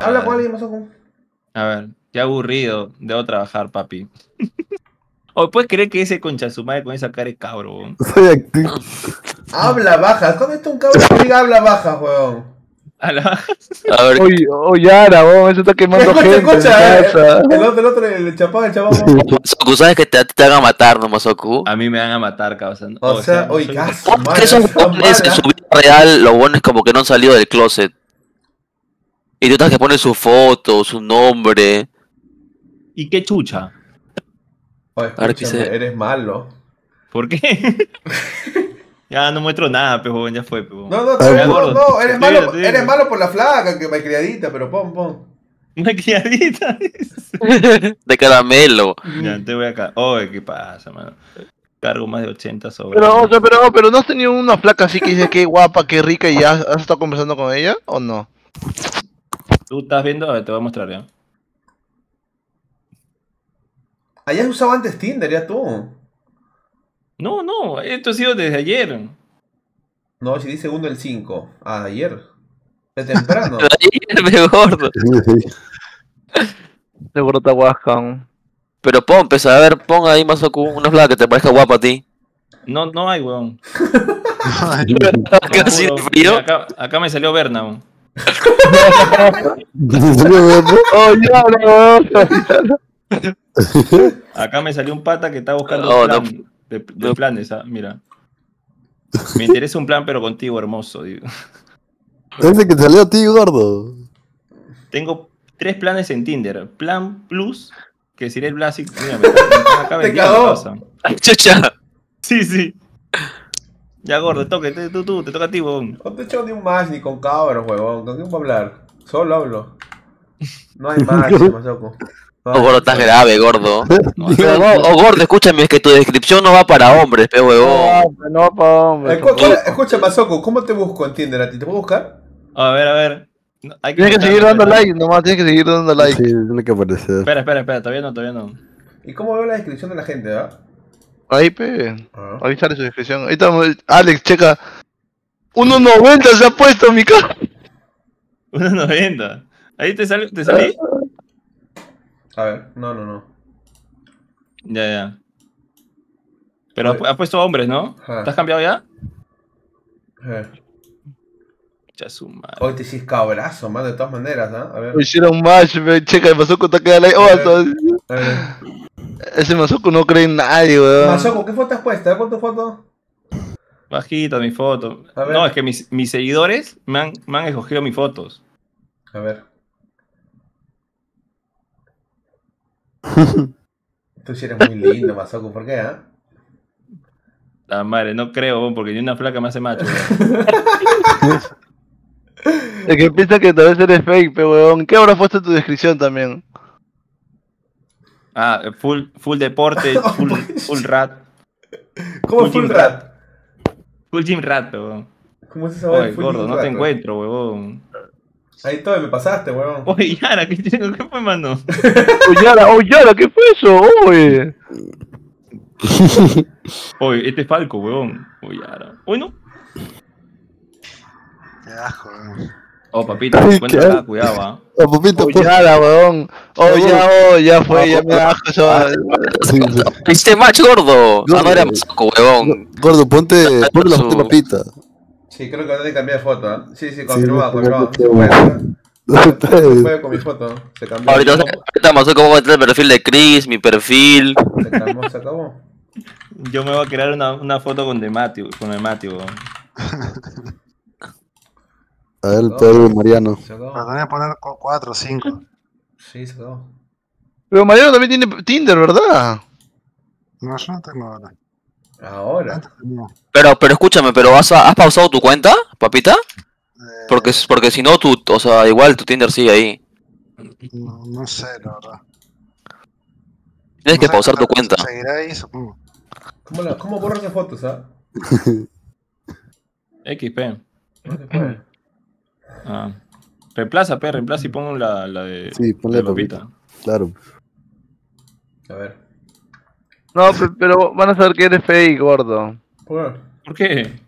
Habla con alguien, Masoku. A ver, qué aburrido. Debo trabajar, papi. ¿O puedes creer que ese concha su madre con esa cara es cabro? Soy activo. Habla bajas. ¿Cómo está un cabro que diga habla bajas, weón? A la... A ver. Oye, oye, Ara, vos, eso está quemando gente. Escucha, el otro, el chapón, Masoku, ¿sabes que te van a matar, no, Masoku? A mí me van a matar, causa. O sea, oye, caso. Esos jóvenes en su vida real, lo bueno es como que no han salido del closet. Y tú estás que pones su foto, su nombre. ¿Y qué chucha? Oye, eres malo. ¿Por qué? Ya no muestro nada, pejón, ya fue, pejón. No, eres malo, eres malo por la flaca, que malcriadita, pero pon. Malcriadita. De caramelo. Ya, te voy acá. Oye, ¿qué pasa, mano? Cargo más de 80 sobre. Pero, o sea, pero ¿no has tenido una flaca así que dices qué guapa, qué rica y ya has estado conversando con ella o no? Tú estás viendo, a ver, te voy a mostrar ya. Allá has usado antes Tinder, ya tú. No, esto ha sido desde ayer. No, si dice 1 el 5. Ah, ayer. De temprano. Ayer, me gordo. De gordo te guascan. Pero pon, pues, a ver, pon ahí, Masoku, una flaca que te parezca guapa a ti. No hay, weón. Casi de frío. Acá me salió Berna. ¿Te salió Berna? Oh, ya, no. Acá me salió un pata que está buscando un plan. No. De planes, ¿ah? Mira. Me interesa un plan, pero contigo, hermoso, digo. Parece que salió a ti, gordo. Tengo 3 planes en Tinder. Plan Plus, que sería el Blasic. Mira, me cagó. Chucha. Sí. Ya, gordo, te toca a ti, huevón. No te echo ni un match ni con cabros, huevón. ¿Con quién voy a hablar? Solo hablo. No hay match, Masoku. Oh, gordo, estás grave, gordo. Oh, gordo, escúchame, es que tu descripción no va para hombres, pe huevón. No va para hombres. Escucha, Masoku, ¿cómo te busco en Tinder a ti? ¿Te puedo buscar? A ver. Tienes que seguir dando like, nomás, tienes que seguir dando like. Sí, tiene que aparecer. Espera, todavía no. ¿Y cómo veo la descripción de la gente, ah? Ahí, pe. Ahí sale su descripción. Ahí está, Alex, checa. 1.90 se ha puesto, mi cara. 1.90. Ahí te sale. A ver, no. Ya. Pero has puesto hombres, ¿no? ¿Te has cambiado ya? Ya su madre. Hoy te hiciste cabrazo, man, de todas maneras, ¿no? A ver. Me hicieron match, me checa, el Masoku te queda la... Ese Masoku no cree en nadie, weón. Masoku, ¿qué foto has puesto? ¿Cuál tu foto? Bajita mi foto. No, es que mis seguidores me han escogido mis fotos. A ver. Tú sí eres muy lindo, Masoku, ¿por qué, La madre, no creo, porque ni una flaca me hace macho. El que piensa que tal vez eres fake, pe weón. ¿Qué habrá puesto en tu descripción también? Ah, full deporte, full rat. ¿Cómo full gym rat? Full gym rat, weón. ¿Cómo es esa vaina? Oye, gordo, no te encuentro, weón. Ahí todo, me pasaste, weón. Oye, Yara, ¿qué fue, mano? Oye, Yara, ¿qué fue eso? Oye. Oye, este es Falco, weón. Oye, Yara. Oye, no. Te ajo, weón. Oh, papito, cuéntala, cuidado. Oh, papito, oye, Yara, weón. Oye, ya fue, ya me ajo. Viste match, gordo. No era Masoku, weón. Gordo, ponte la papita. Sí, creo que ahora te cambié de foto, ¿eh? Sí, confirmado. Fue con mi foto, se cambió. Ahorita Masoku va a tener el perfil de Chris, mi perfil. Se acabó. Yo me voy a crear una foto con el Matthew. A ver, todo el Mariano. Se acabó. Pero también voy a poner 4 o 5. Sí, se acabó. Pero Mariano también tiene Tinder, ¿verdad? No, yo no tengo ahora. Pero escúchame, pero ¿has pausado tu cuenta, papita? Porque si no, igual tu Tinder sigue ahí. No sé, la verdad. Tienes que pausar tu cuenta. Seguirá ahí, supongo. ¿Cómo borras las fotos, XP. Reemplaza y pongo la de... Sí, ponle la papita. Claro. A ver. No, pero van a saber que eres fake, gordo. ¿Por qué?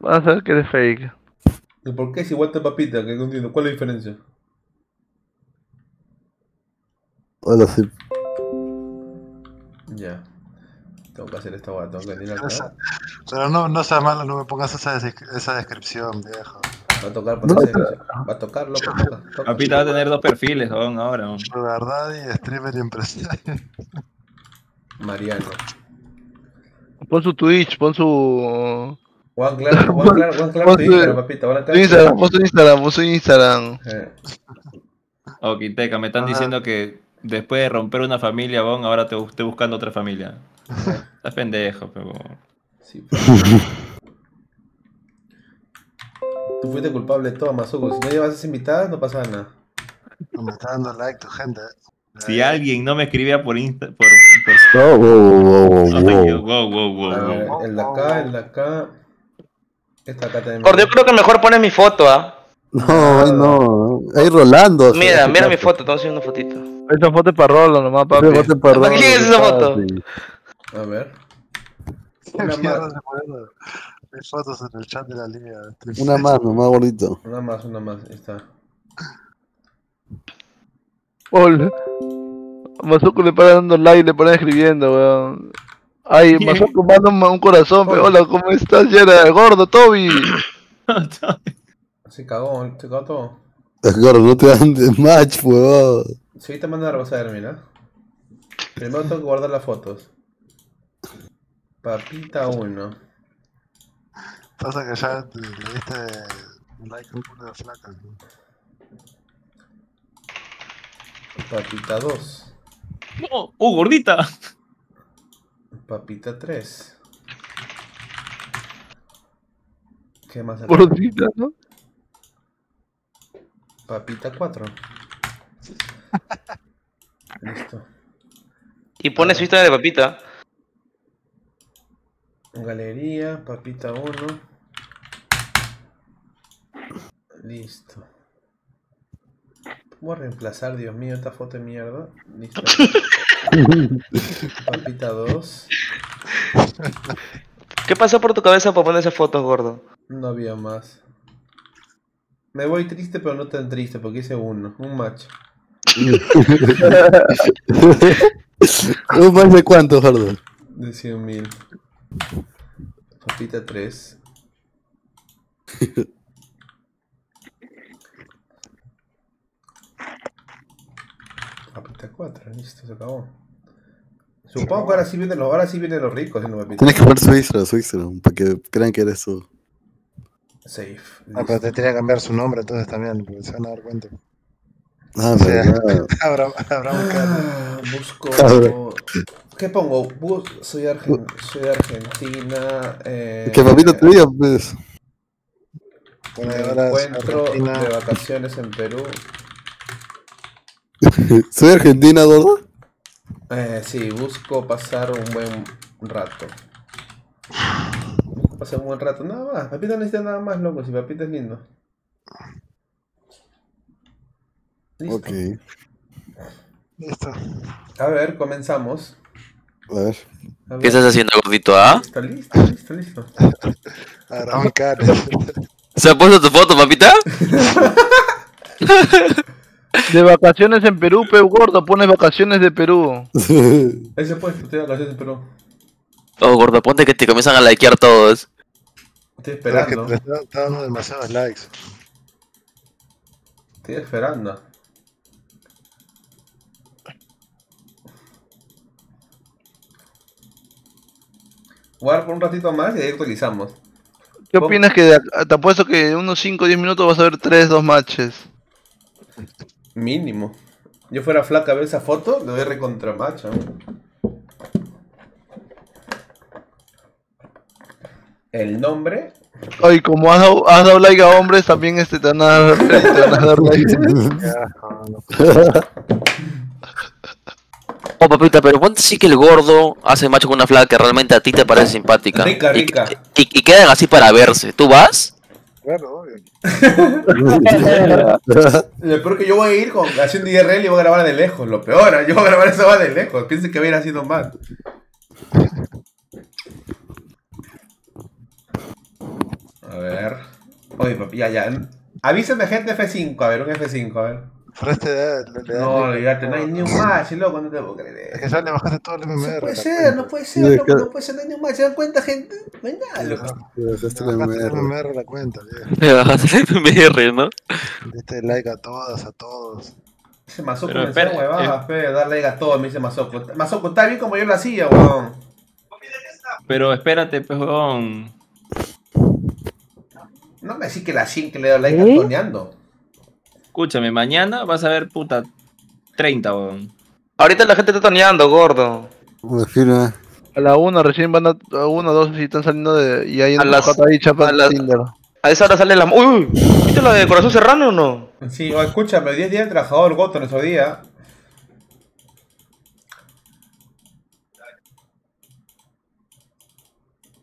Van a saber que eres fake. ¿Y por qué es igual tu papita? ¿Cuál es la diferencia? Hola, sí. Ya. Tengo que hacer esta guada, tengo que venir acá. Pero no seas malo, no me pongas esa descripción, viejo. Va a tocar, por va a tocar, loco. Papita va a tener dos perfiles, weón, ahora. La verdad, y streamer y empresario. Mariano. Pon su Twitch, pon su... Juan Clark, Twitter, papita. Pon su Instagram. Ok, Teca, me están diciendo que después de romper una familia, bon, ahora te estoy buscando otra familia. Estás pendejo, pero... Sí, pero... Tú fuiste culpable de todo, Masoku. Si no llevas invitadas, no pasa nada. No me está dando like tu gente. Si alguien no me escribía por Insta... Wow. El de acá... Esta acá tenemos... Yo creo que mejor pone mi foto, ¿ah? No. Ahí Rolando. Mira mi foto, estamos haciendo una fotito. Esa foto es para Rolo nomás, papi. ¿Para quién es esa foto? A ver. Hay fotos en el chat de la liga. Una más, nomás gordito. Una más, ahí está. Hola. Masoku le para dando like, le para escribiendo, weón. Ay, Masoku manda un corazón, pero hola, ¿cómo estás? Ya era gordo, Toby. Se cagó todo. Es gordo, no te dan de match, weón. Sí, te manda a ver, mira. Primero tengo que guardar las fotos. Papita 1. Pasa que ya te diste un like a un culo de flaca, ¿no? Papita 2. ¡Oh, gordita! Papita 3. ¿Qué más? Gordita, ¿no? Papita 4. Listo. Y pone su historia de papita. Galería, papita 1. Listo. Voy a reemplazar, Dios mío, esta foto de mierda. Listo. Papita 2. ¿Qué pasó por tu cabeza para poner esas fotos, gordo? No había más. Me voy triste, pero no tan triste, porque hice un match. ¿Un match de cuánto, gordo? De 100.000. Papita 3. Papita 4, listo, se acabó. Supongo que ahora sí vienen los ricos. Tienes que poner Instagram, para que crean que eres tú. Safe. Ah, pero te tenía que cambiar su nombre entonces también, porque se van a dar cuenta. Ah, pero Busco... ¿Qué pongo? Soy Argentina... ¿Qué papito te diga, pues? Me encuentro de vacaciones en Perú. ¿Soy Argentina, gordo? Sí, busco pasar un buen rato. Pasé un buen rato, nada más. Papita no necesita nada más, loco. Si papita es lindo. Listo. Ok. Listo. A ver, comenzamos. A ver. ¿Qué estás haciendo, gordito? Listo. Ahora mi cara. ¿Se ha puesto tu foto, papita? De vacaciones en Perú, peo gordo. Pones vacaciones de Perú. Ese puesto, estoy de vacaciones en Perú. Oh, gordo, ponte que te comienzan a likear todos. Estoy esperando. Es que te está dando demasiados likes. Estoy esperando. Guarda por un ratito más y ahí actualizamos. ¿Qué opinas que te apuesto que en unos 5 o 10 minutos vas a ver 3-2 matches? Mínimo. Yo fuera flaca a ver esa foto, le doy recontra match, ¿no? El nombre. Oye, como has dado like a hombres, también te van a dar like. Oh, papita, pero ponte sí que el gordo hace macho con una flaca que realmente a ti te parece simpática. Rica. Y quedan así para verse. ¿Tú vas? Claro, obvio. Lo peor que yo voy a ir con haciendo IRL y voy a grabar de lejos. Lo peor, yo voy a grabar esa va de lejos. Piensen que voy a ir así nomás. A ver. Oye, papi, ya. Avísenme gente F5, a ver, un F5, a ver. Pero no, olvídate, no hay ni un match, loco, no te puedo creer. Es que ya le bajaste todo el MMR. No puede ser, no puede ser, loco, no puede ser, no hay ni un match. ¿Se dan cuenta, gente? No hay nada, loco. Le bajaste el MMR la cuenta, tío. Le bajaste el MMR, ¿no? Diste like a todas, a todos. Dice Masoku, me decía huevadas, fe, dar like a todos, me dice Masoku. Masoku, está bien como yo lo hacía, huevón. Pero espérate, pejón. No me decís que la 100 que le da like a toneando. Escúchame, mañana vas a ver, puta, 30, weón. Ahorita la gente está toneando, gordo. Imagina. A la 1 recién van a 1 o 2 y están saliendo de... Y ahí a las 4 ahí chapas de Tinder. A esa hora sale la... ¡Uy! ¿Viste la de Corazón Serrano o no? Sí, o escúchame, hoy día es día del trabajador, gordo, en nuestro día.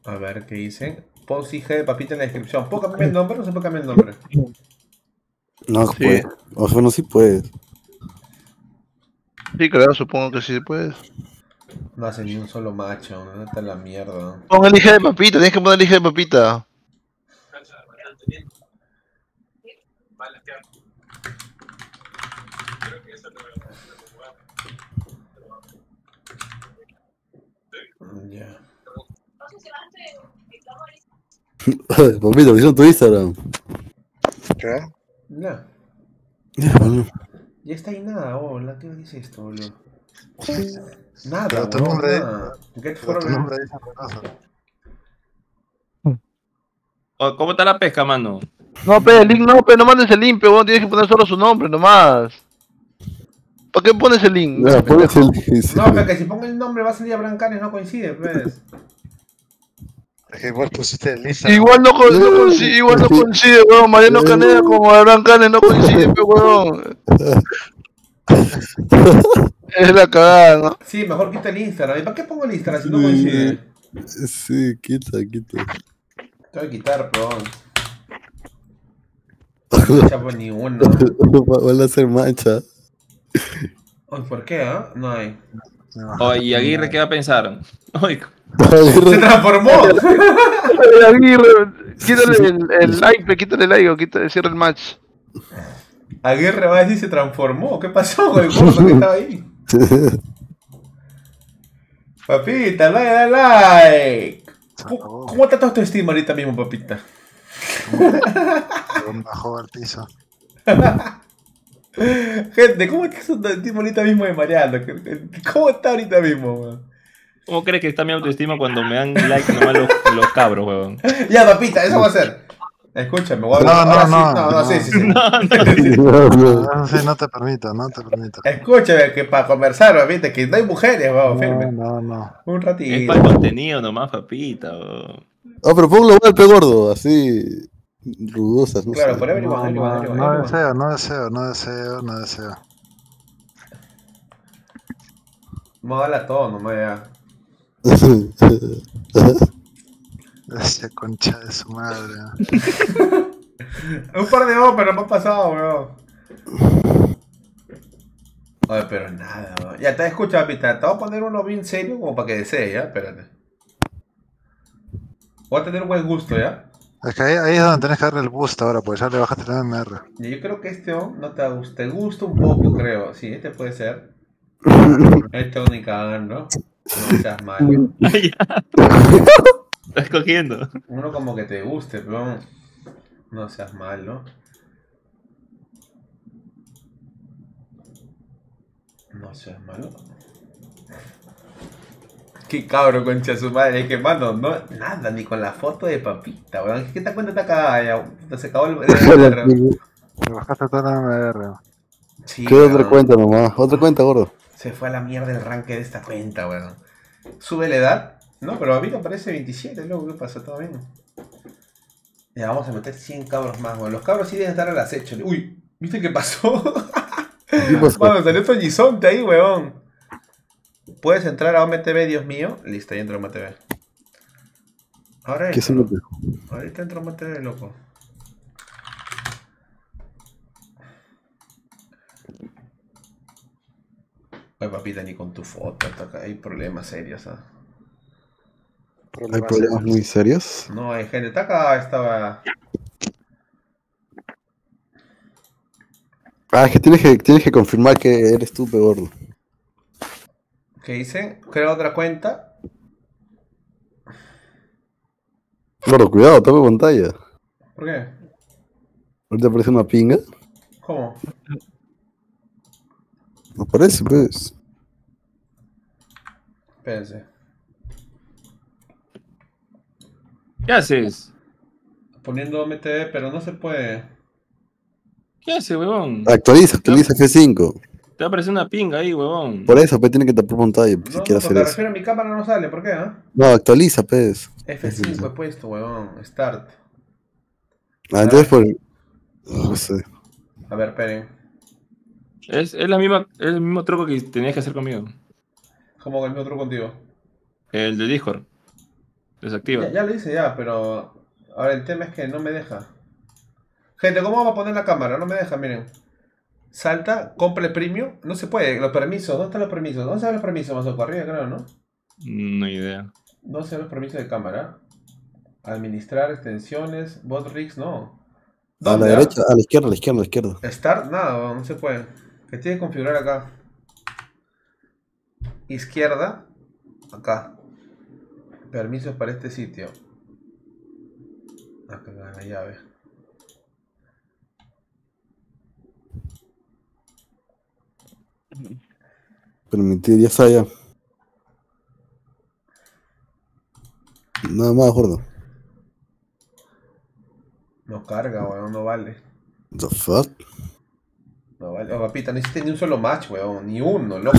A ver, ¿qué dicen? Pon si G de papita en la descripción. ¿Puedo cambiar el nombre o no se puede cambiar el nombre? No, sí. Puede. O sea, no, sí puedes. Sí, claro, supongo que sí puedes. No hace ni un solo macho, no está la mierda. Pon el hija de papita, tienes que poner el hija de papita. Ya. Papito, ¿viste tu Instagram? ¿Qué? No. Ya está ahí nada, hola, ¿qué dice esto, boludo? Nada, pero tu nombre de... ¿Qué tu nombre de esa cosa? ¿Cómo está la pesca, mano? No, pe, el link no, pe, no mandes el link, pe, vos tienes que poner solo su nombre, nomás. ¿Para qué pones el link? No, pones el link. Sí. No, pe, que si pongo el nombre va a salir a Brancanes, no coincide, pues. Igual pusiste el Instagram. Igual no coincide, weón. Mariano Caneda como Abraham Canes no coincide, weón. Es la cagada, ¿no? Sí, mejor quita el Instagram. ¿Y para qué pongo el Instagram si no coincide? Sí, quita. Te voy a quitar, weón. No chapo ni uno. Van a hacer mancha. ¿Por qué, ah? No hay. Oye, Aguirre, ¿qué va a pensar? Oye. Se transformó. Aguirre, quítale el like, quítale el like, cierra el match. Aguirre va a decir se transformó. ¿Qué pasó con el gordo que estaba ahí? Papita, dale like. ¿Cómo está tu autoestima ahorita mismo, papita? Bajó al piso. Gente, ¿cómo está tu autoestima ahorita mismo de Mariano? ¿Cómo está ahorita mismo, man? ¿Cómo crees que está mi autoestima cuando me dan like nomás los cabros, huevón? Ya, papita, eso va a ser. Escúchame, huevón. No te permito, Escúchame, que para conversar, papita, que no hay mujeres, huevón, firme. No. Un ratito. Es para el contenido nomás, papita, huevón. Ah, pero pongo la hueá al pe gordo, así... Rudosas, no sé. Claro, por ahí venimos, No deseo. Vamos a darle a todo nomás ya. Esa concha de su madre. Un par de óperas me han pasado, weón. Oye, pero nada, weón. Ya te escuchas, papita. Te voy a poner uno bien serio como para que desees, ya. Espérate. Voy a tener buen gusto, ya. Es que ahí es donde tenés que darle el boost ahora, pues ya le bajaste la MR. Yo creo que este no te gusta. Te gusta un poco, creo. Sí, este puede ser. Este es ni cagando. No seas malo. Estás cogiendo. Uno como que te guste, pero no seas malo. No seas malo. Qué cabro, concha su madre. Es que, mano, no, nada, ni con la foto de papita, weón. ¿Qué te cuenta esta cagada? Se acabó el MR. Me bajaste toda la MR. Sí, ¿qué otra cuenta, mamá? Otra cuenta, gordo. Se fue a la mierda el ranking de esta cuenta, weón. Sube la edad. No, pero a mí me parece 27, loco. ¿Qué pasa? ¿Todo bien? Ya, vamos a meter 100 cabros más, weón. Los cabros sí deben estar al acecho. Uy, ¿viste qué pasó? ¿Qué pasó? Bueno, salió Toñizonte ahí, weón. ¿Puedes entrar a OMTV, Dios mío? Listo, ahí entro a OMTV. Ahora ¿qué entro? Ahorita entro a OMTV, loco. Papita, ni con tu foto, hay problemas serios, ¿ah? ¿Hay problemas muy serios? No, hay gente, está acá, estaba... Ah, es que tienes que confirmar que eres tú, pegordo. ¿Qué hice? Creo otra cuenta. Gordo, cuidado, tome pantalla. ¿Por qué? ¿Ahorita aparece una pinga? ¿Cómo? No aparece, pues. Espérense. ¿Qué haces? Poniendo OMTV, pero no se puede. ¿Qué haces, huevón? Actualiza F5. Te va a aparecer una pinga ahí, huevón. Por eso, pues, tiene que tapar pantalla. No, si no, hacer eso. Refiero a mi cámara, no sale, ¿por qué? No, actualiza, pues. F5 he puesto, huevón. Start. Ah, entonces por... No sé. A ver, esperen. Es el mismo truco que tenías que hacer conmigo. ¿Cómo que el mismo truco contigo? El de Discord. Desactiva. Ya lo hice ya, pero... Ahora el tema es que no me deja. Gente, ¿cómo vamos a poner la cámara? No me deja, miren. Salta, compra el premium. No se puede, los permisos. ¿Dónde están los permisos? ¿Dónde están los permisos? Masoku, arriba, creo, ¿no? No idea. ¿Dónde están los permisos de cámara? Administrar, extensiones, bot rigs, no. A la derecha, a la izquierda, a la izquierda, a la izquierda. Start, nada, no se puede. Que tiene que configurar acá. Izquierda, acá. Permisos para este sitio. Acá la llave. Permitir, ya está ya. Nada más, gordo. No carga, weón, no vale. The fuck? No vale, oh, papita, no hiciste ni un solo match, weón, ni uno, loco,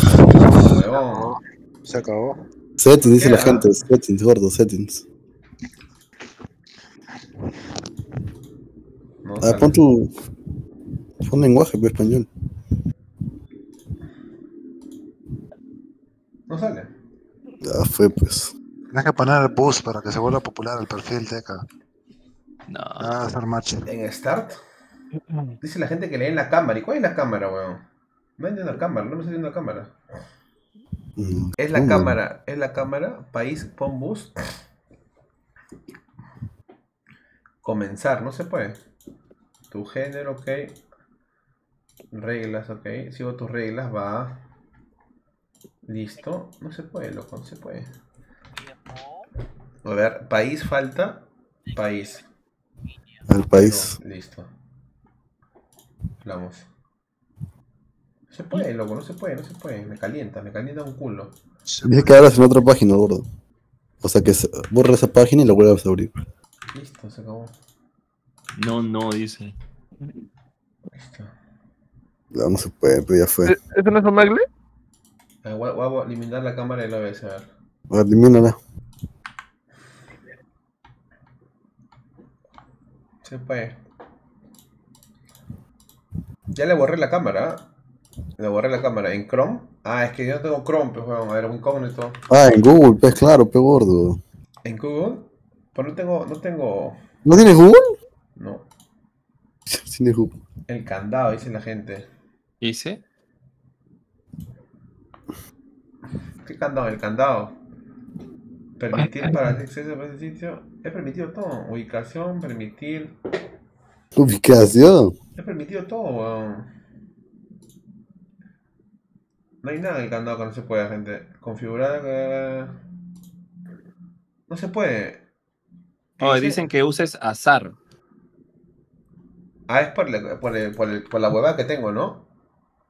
weón. Se acabó. Settings, dice la gente, settings, gordo, settings. No, a ver, pon tu... Pon lenguaje, pues, español. No sale. Ya fue, pues. Tienes que poner el boost para que se vuelva popular el perfil de acá. No. Ah, en Start dice la gente que leen la cámara. ¿Y cuál es la cámara, weón? No hay una cámara, no me sale una cámara. Es la cámara, es la cámara. País, pon boost. Comenzar, no se puede. Tu género, ok. Reglas, ok. Sigo tus reglas, va. Listo. No se puede, loco, no se puede. A ver, país falta. País. El país. No, listo. Hablamos. No se puede, loco, no se puede, no se puede. Me calienta un culo. Dice que abras en otra página, gordo. O sea que borra esa página y la vuelves a abrir. Listo, se acabó. No, no, dice. Listo. No, no se puede, pero ya fue. ¿Eso no es un magle? Voy a eliminar la cámara de la OBS, a ver. A ver, elimínala. Se puede. Ya le borré la cámara. Le borré la cámara. ¿En Chrome? Ah, es que yo no tengo Chrome, pues, bueno, a ver, un incógnito. Ah, en Google, pues, claro, pues, gordo. ¿En Google? Pues no tengo, no tengo... ¿No tienes Google? No. ¿Tienes Google? El candado, dice la gente. ¿Dice? ¿Qué candado? El candado. Permitir para el acceso a ese sitio. He permitido todo. Ubicación, permitir. ¿Ubicación? He permitido todo, weón. No hay nada en el candado que no se pueda, gente. Configurar... No se puede. No, dicen que uses azar. Ah, es por la huevada que tengo, ¿no?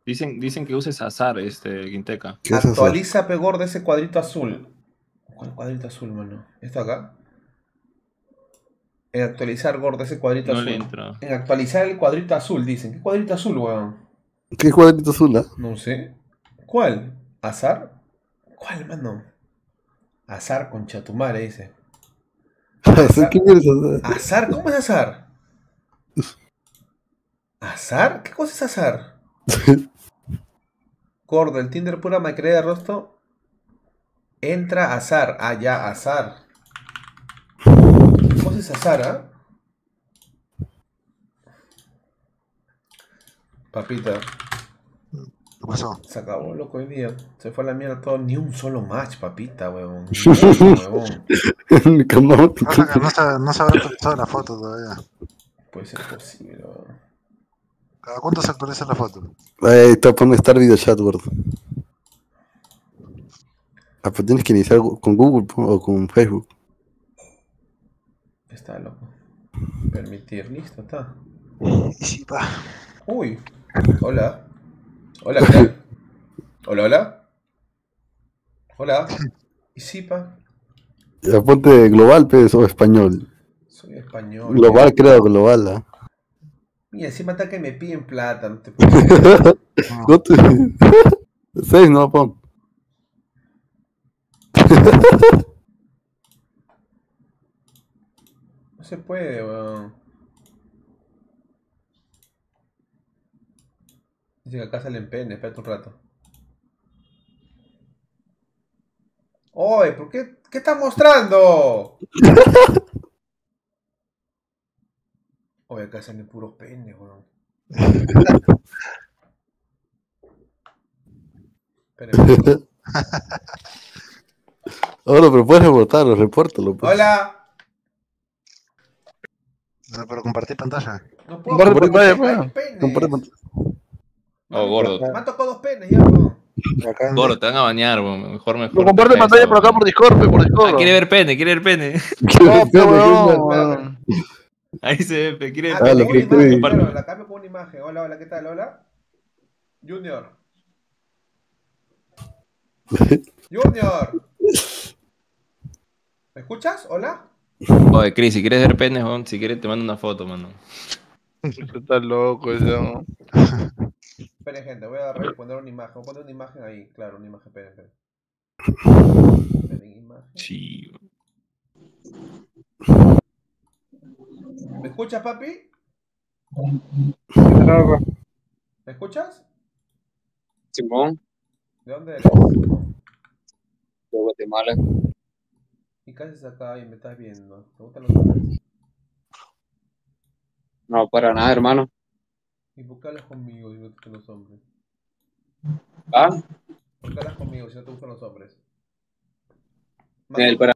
Dicen que uses azar, Quinteca. Actualiza, pegor, de ese cuadrito azul. ¿Cuál cuadrito azul, mano? ¿Está acá? En actualizar, gordo, ese cuadrito azul. No le entra. En actualizar el cuadrito azul, dicen. ¿Qué cuadrito azul, weón? ¿Qué cuadrito azul, eh? No sé. ¿Cuál? ¿Azar? ¿Cuál, mano? Azar con chatumare, dice. ¿Azar? ¿Qué quieres azar? ¿Azar? ¿Cómo es azar? ¿Azar? ¿Qué cosa es azar? Gordo, el Tinder pura macrea de rostro. Entra azar, ah ya, azar. ¿Cómo es azar, ah? Papita. ¿Qué pasó? Se acabó, loco, hoy día. Se fue a la mierda todo, ni un solo match, papita, huevón. No se habrá utilizado la foto todavía. Puede ser posible, huevón. ¿Cada cuánto se actualiza la foto? Te pone estar video chat, gordo. Ah, pues tienes que iniciar con Google o con Facebook. Está loco. Permitir, listo, está. Sí, pa. Uy, hola. Hola, ¿qué tal? Hola, hola. Hola. Y sí, pa. Ya ponte global, pues, o español. Soy español. Global, ya. Creo, global, ¿ah? ¿Eh? Mira, encima está que me piden plata, no te puedo. No te. Seis, no, pon. No se puede, weón. Dice que acá salen pene, espérate un rato. Oye, ¿por qué? ¿Qué estás mostrando? Oye, acá salen puros penes, weón. Espérenme. Ahora, pero puedes reportarlo, repórtalo. Pues. Hola. No, pero compartir pantalla. No puedo compartir pantalla. No, gordo. Me han tocado dos penes ya, weón. Gordo, te van a bañar, weón. Mejor. No comparte pantalla por acá por Discord, por Discord. Ah, quiere ver pene, quiere ver pene. No, ahí se ve, quiere ver pene. La cambio con una imagen. Hola, hola, ¿qué tal? Hola. Junior. Junior. ¿Me escuchas? Hola. Oye, Cris, si quieres ver penes, si quieres te mando una foto, mano. Estás loco, eso. Esperen, gente, voy a poner una imagen. Voy a poner una imagen ahí, claro, una imagen, esperen. Sí. ¿Me escuchas, papi? ¿Me escuchas? Simón. ¿De dónde eres? De Guatemala. ¿Y qué haces acá y me estás viendo? ¿Te gustan los hombres? No, para nada, hermano. ¿Y por qué hablas conmigo si no te gustan los hombres? ¿Ah? ¿Por qué hablas conmigo si no te gustan los hombres? Para...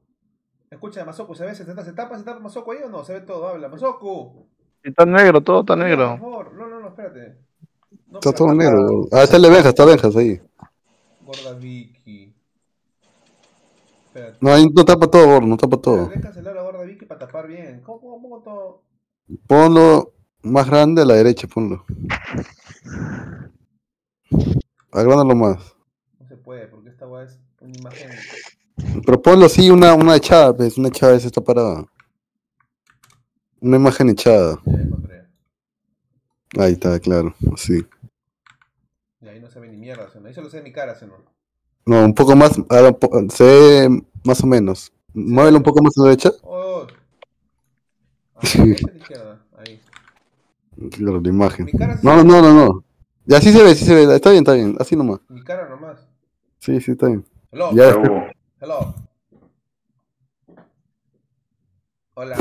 Escucha, Masoku, ¿se ve? ¿Se tapa Masoku ahí o no? ¿Se ve todo? Habla, Masoku. Está negro, todo está negro. Por favor, no, espérate. No, está todo negro. Ah, está Benjas ahí. Gorda Vicky. No, ahí no tapa todo, gordo, no tapa todo. Deja cancelar la gorda Vicky para tapar bien. ¿Cómo pongo todo? Ponlo más grande a la derecha, ponlo. Agrándalo más. No se puede, porque esta weá es una imagen. Pero ponlo así, una echada, pues, una echada, esa está parada. Una imagen echada. Ahí está, claro, así. Y ahí no se ve ni mierda, ¿no? Ahí solo se ve mi cara, ¿no? No, un poco más, ahora se ve más o menos. Muévelo un poco más a la derecha. Oh. Ah, sí. Ahí. Claro, la imagen. No. Ya sí se ve, está bien, así nomás. Mi cara nomás. Sí, está bien. Hello. Ya está. Hello. Hola.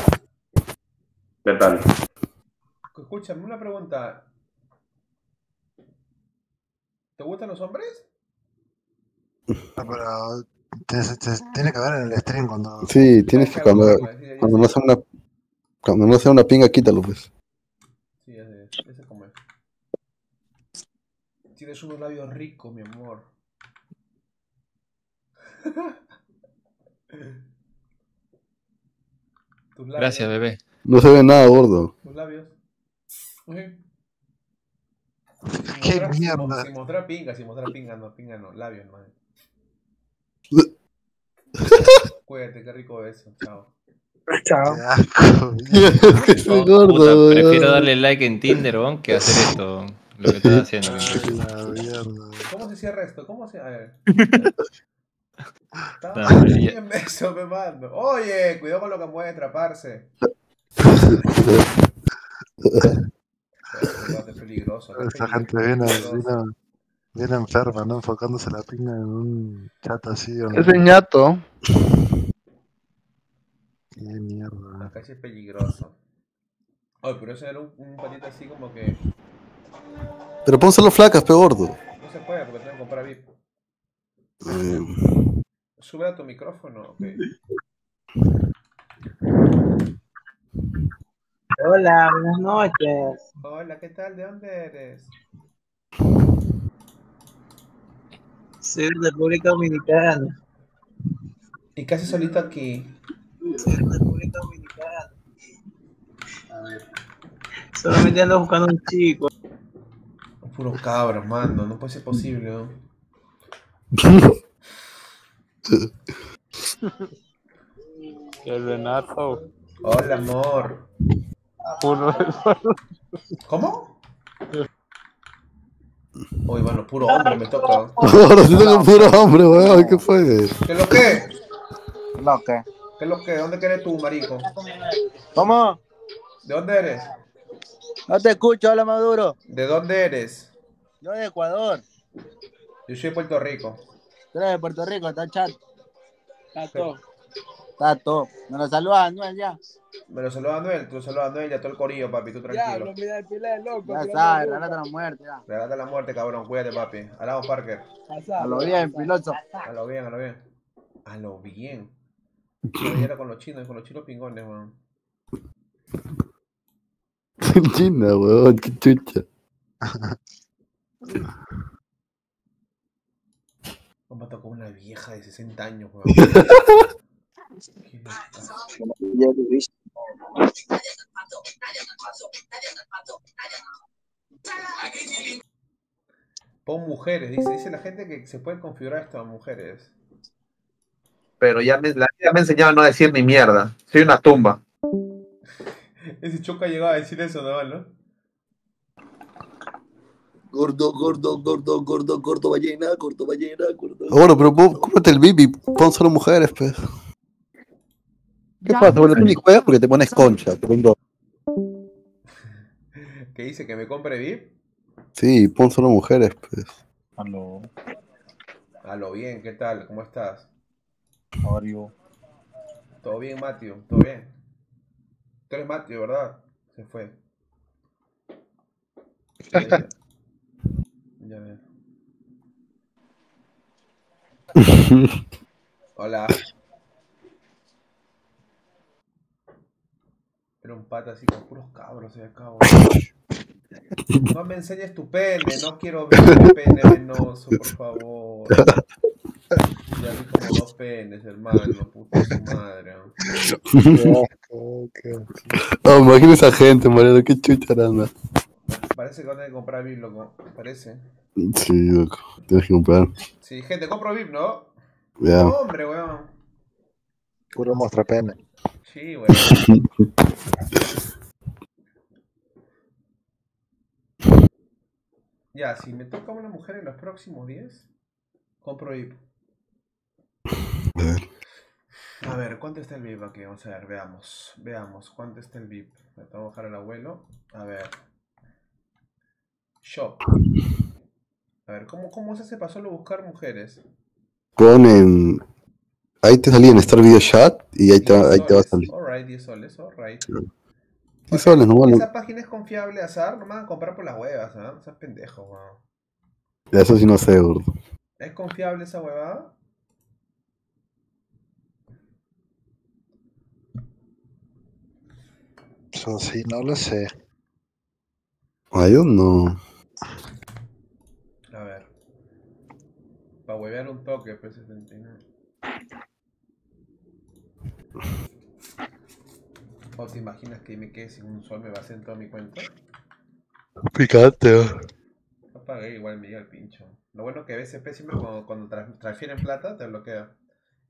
¿Qué tal? Escúchame una pregunta. ¿Te gustan los hombres? Pero tiene que ver en el stream cuando... Sí, tienes que cuando no hace una... Cuando no hace una pinga, quítalo, pues. Sí, ese como es. Tienes unos labios ricos, mi amor. Tus labios. Gracias, bebé. No se ve nada, gordo. Tus labios. Okay. Qué mierda. Sin mostrar pinga, no, labios, madre. Cuídate, qué rico eso. Chao. Qué gordo. Prefiero darle like en Tinder, ¿no? Que hacer esto. Lo que estás haciendo. ¿Cómo se cierra esto? A ver. Eso me mando. Oye, cuidado con lo que muestra, parce. Es peligroso. Esa gente viene enferma, ¿no? Enfocándose la pinga en un chat así. ¿O no? Ese ñato. Qué mierda. Acá sí es peligroso. Ay, pero ese era un patito así como que... Pero pon solo flacas, pe gordo. No se puede porque tengo que comprar VIP. Sube a tu micrófono, ok. Hola, buenas noches. Hola, ¿qué tal? ¿De dónde eres? Soy de República Dominicana. ¿Y qué haces solito aquí? Soy de República Dominicana. A ver. Solamente ando buscando un chico. Puro cabra, mano. No puede ser posible, ¿no? El Renato. Hola, amor. Puro... ¿Cómo? Uy, bueno, puro hombre me toca. Ahora sí tengo puro hombre, weón. ¿Qué fue? ¿Qué lo que? No, ¿qué? ¿Qué lo que? ¿Dónde eres tú, marico? ¿Cómo? ¿De dónde eres? No te escucho, habla más duro. ¿De dónde eres? Yo de Ecuador. Yo soy de Puerto Rico. Tú eres de Puerto Rico, está chato. Está todo. Está todo. Me lo saludas, Anuel, ya. Me lo saludas, Anuel. Tú lo saludas, Anuel, ya todo el corillo, papi. Tú tranquilo. Ya, no mira el pilar, loco. Ya sabes, regálate la muerte, ya. Regálate la muerte, cabrón. Cuídate, papi. Alamos, Parker. A lo bien, piloto. A lo bien, a lo bien. A lo bien. Yo era con los chinos pingones, weón. China, weón, qué chucha. Me tocó una vieja de 60 años, weón. Pon mujeres, dice la gente que se puede configurar esto a mujeres. Pero ya me enseñaba a no decir ni mierda. Soy una tumba. Ese choca llegaba a decir eso, ¿no? Gordo, gordo, gordo, gordo, gordo, ballena, gordo, ballena, gordo. Bueno, pero vos cúrate el bibi, pon solo mujeres, pues. ¿Qué pasa? Bueno, tú ni juegas porque te pones concha, segundo. ¿Qué dice? ¿Que me compre VIP? Sí, pon solo mujeres, pues. Aló. Aló, bien, ¿qué tal? ¿Cómo estás? Mario. Todo bien, Matthew, todo bien. Tú eres Matthew, ¿verdad? Se fue. Ya veo. Hola. Era un pata así con puros cabros de acá, boludo. No me enseñes tu pene, no quiero ver tu pene venoso, por favor. Ya vi como dos penes, hermano, puta su madre. No, imagina esa gente, Mariano, qué chucha anda. Parece que van a tener que comprar VIP, loco, parece. Sí, loco, tienes que comprar. Sí, gente, compro VIP, ¿no? Ya. No, hombre, weón. Puro muestra pene. Sí, weón. Ya, si me toca una mujer en los próximos 10, compro VIP. A ver, ¿cuánto está el VIP aquí? Vamos a ver, veamos. Veamos, ¿cuánto está el VIP? Le tengo que bajar al abuelo. A ver. Shop. A ver, ¿cómo se pasó lo buscar mujeres? Ponen... Ahí te salía en Star Video Chat y ahí te va a salir. Alright, 10 soles, alright. 10 soles, no vale. Esa página es confiable, azar, no me van a comprar por las huevas, ¿ah? ¿Eh? O sea, es pendejo, weón. Eso sí no sé, gordo. ¿Es confiable esa huevada? Eso sí, no lo sé. Ay, yo no. A ver. Para huevear un toque, P79. ¿O te imaginas que me quede sin un sol, me va a hacer en toda mi cuenta? Picante, no pagué, igual me llega el pincho. Lo bueno que BCP siempre cuando transfieren plata, te bloquea.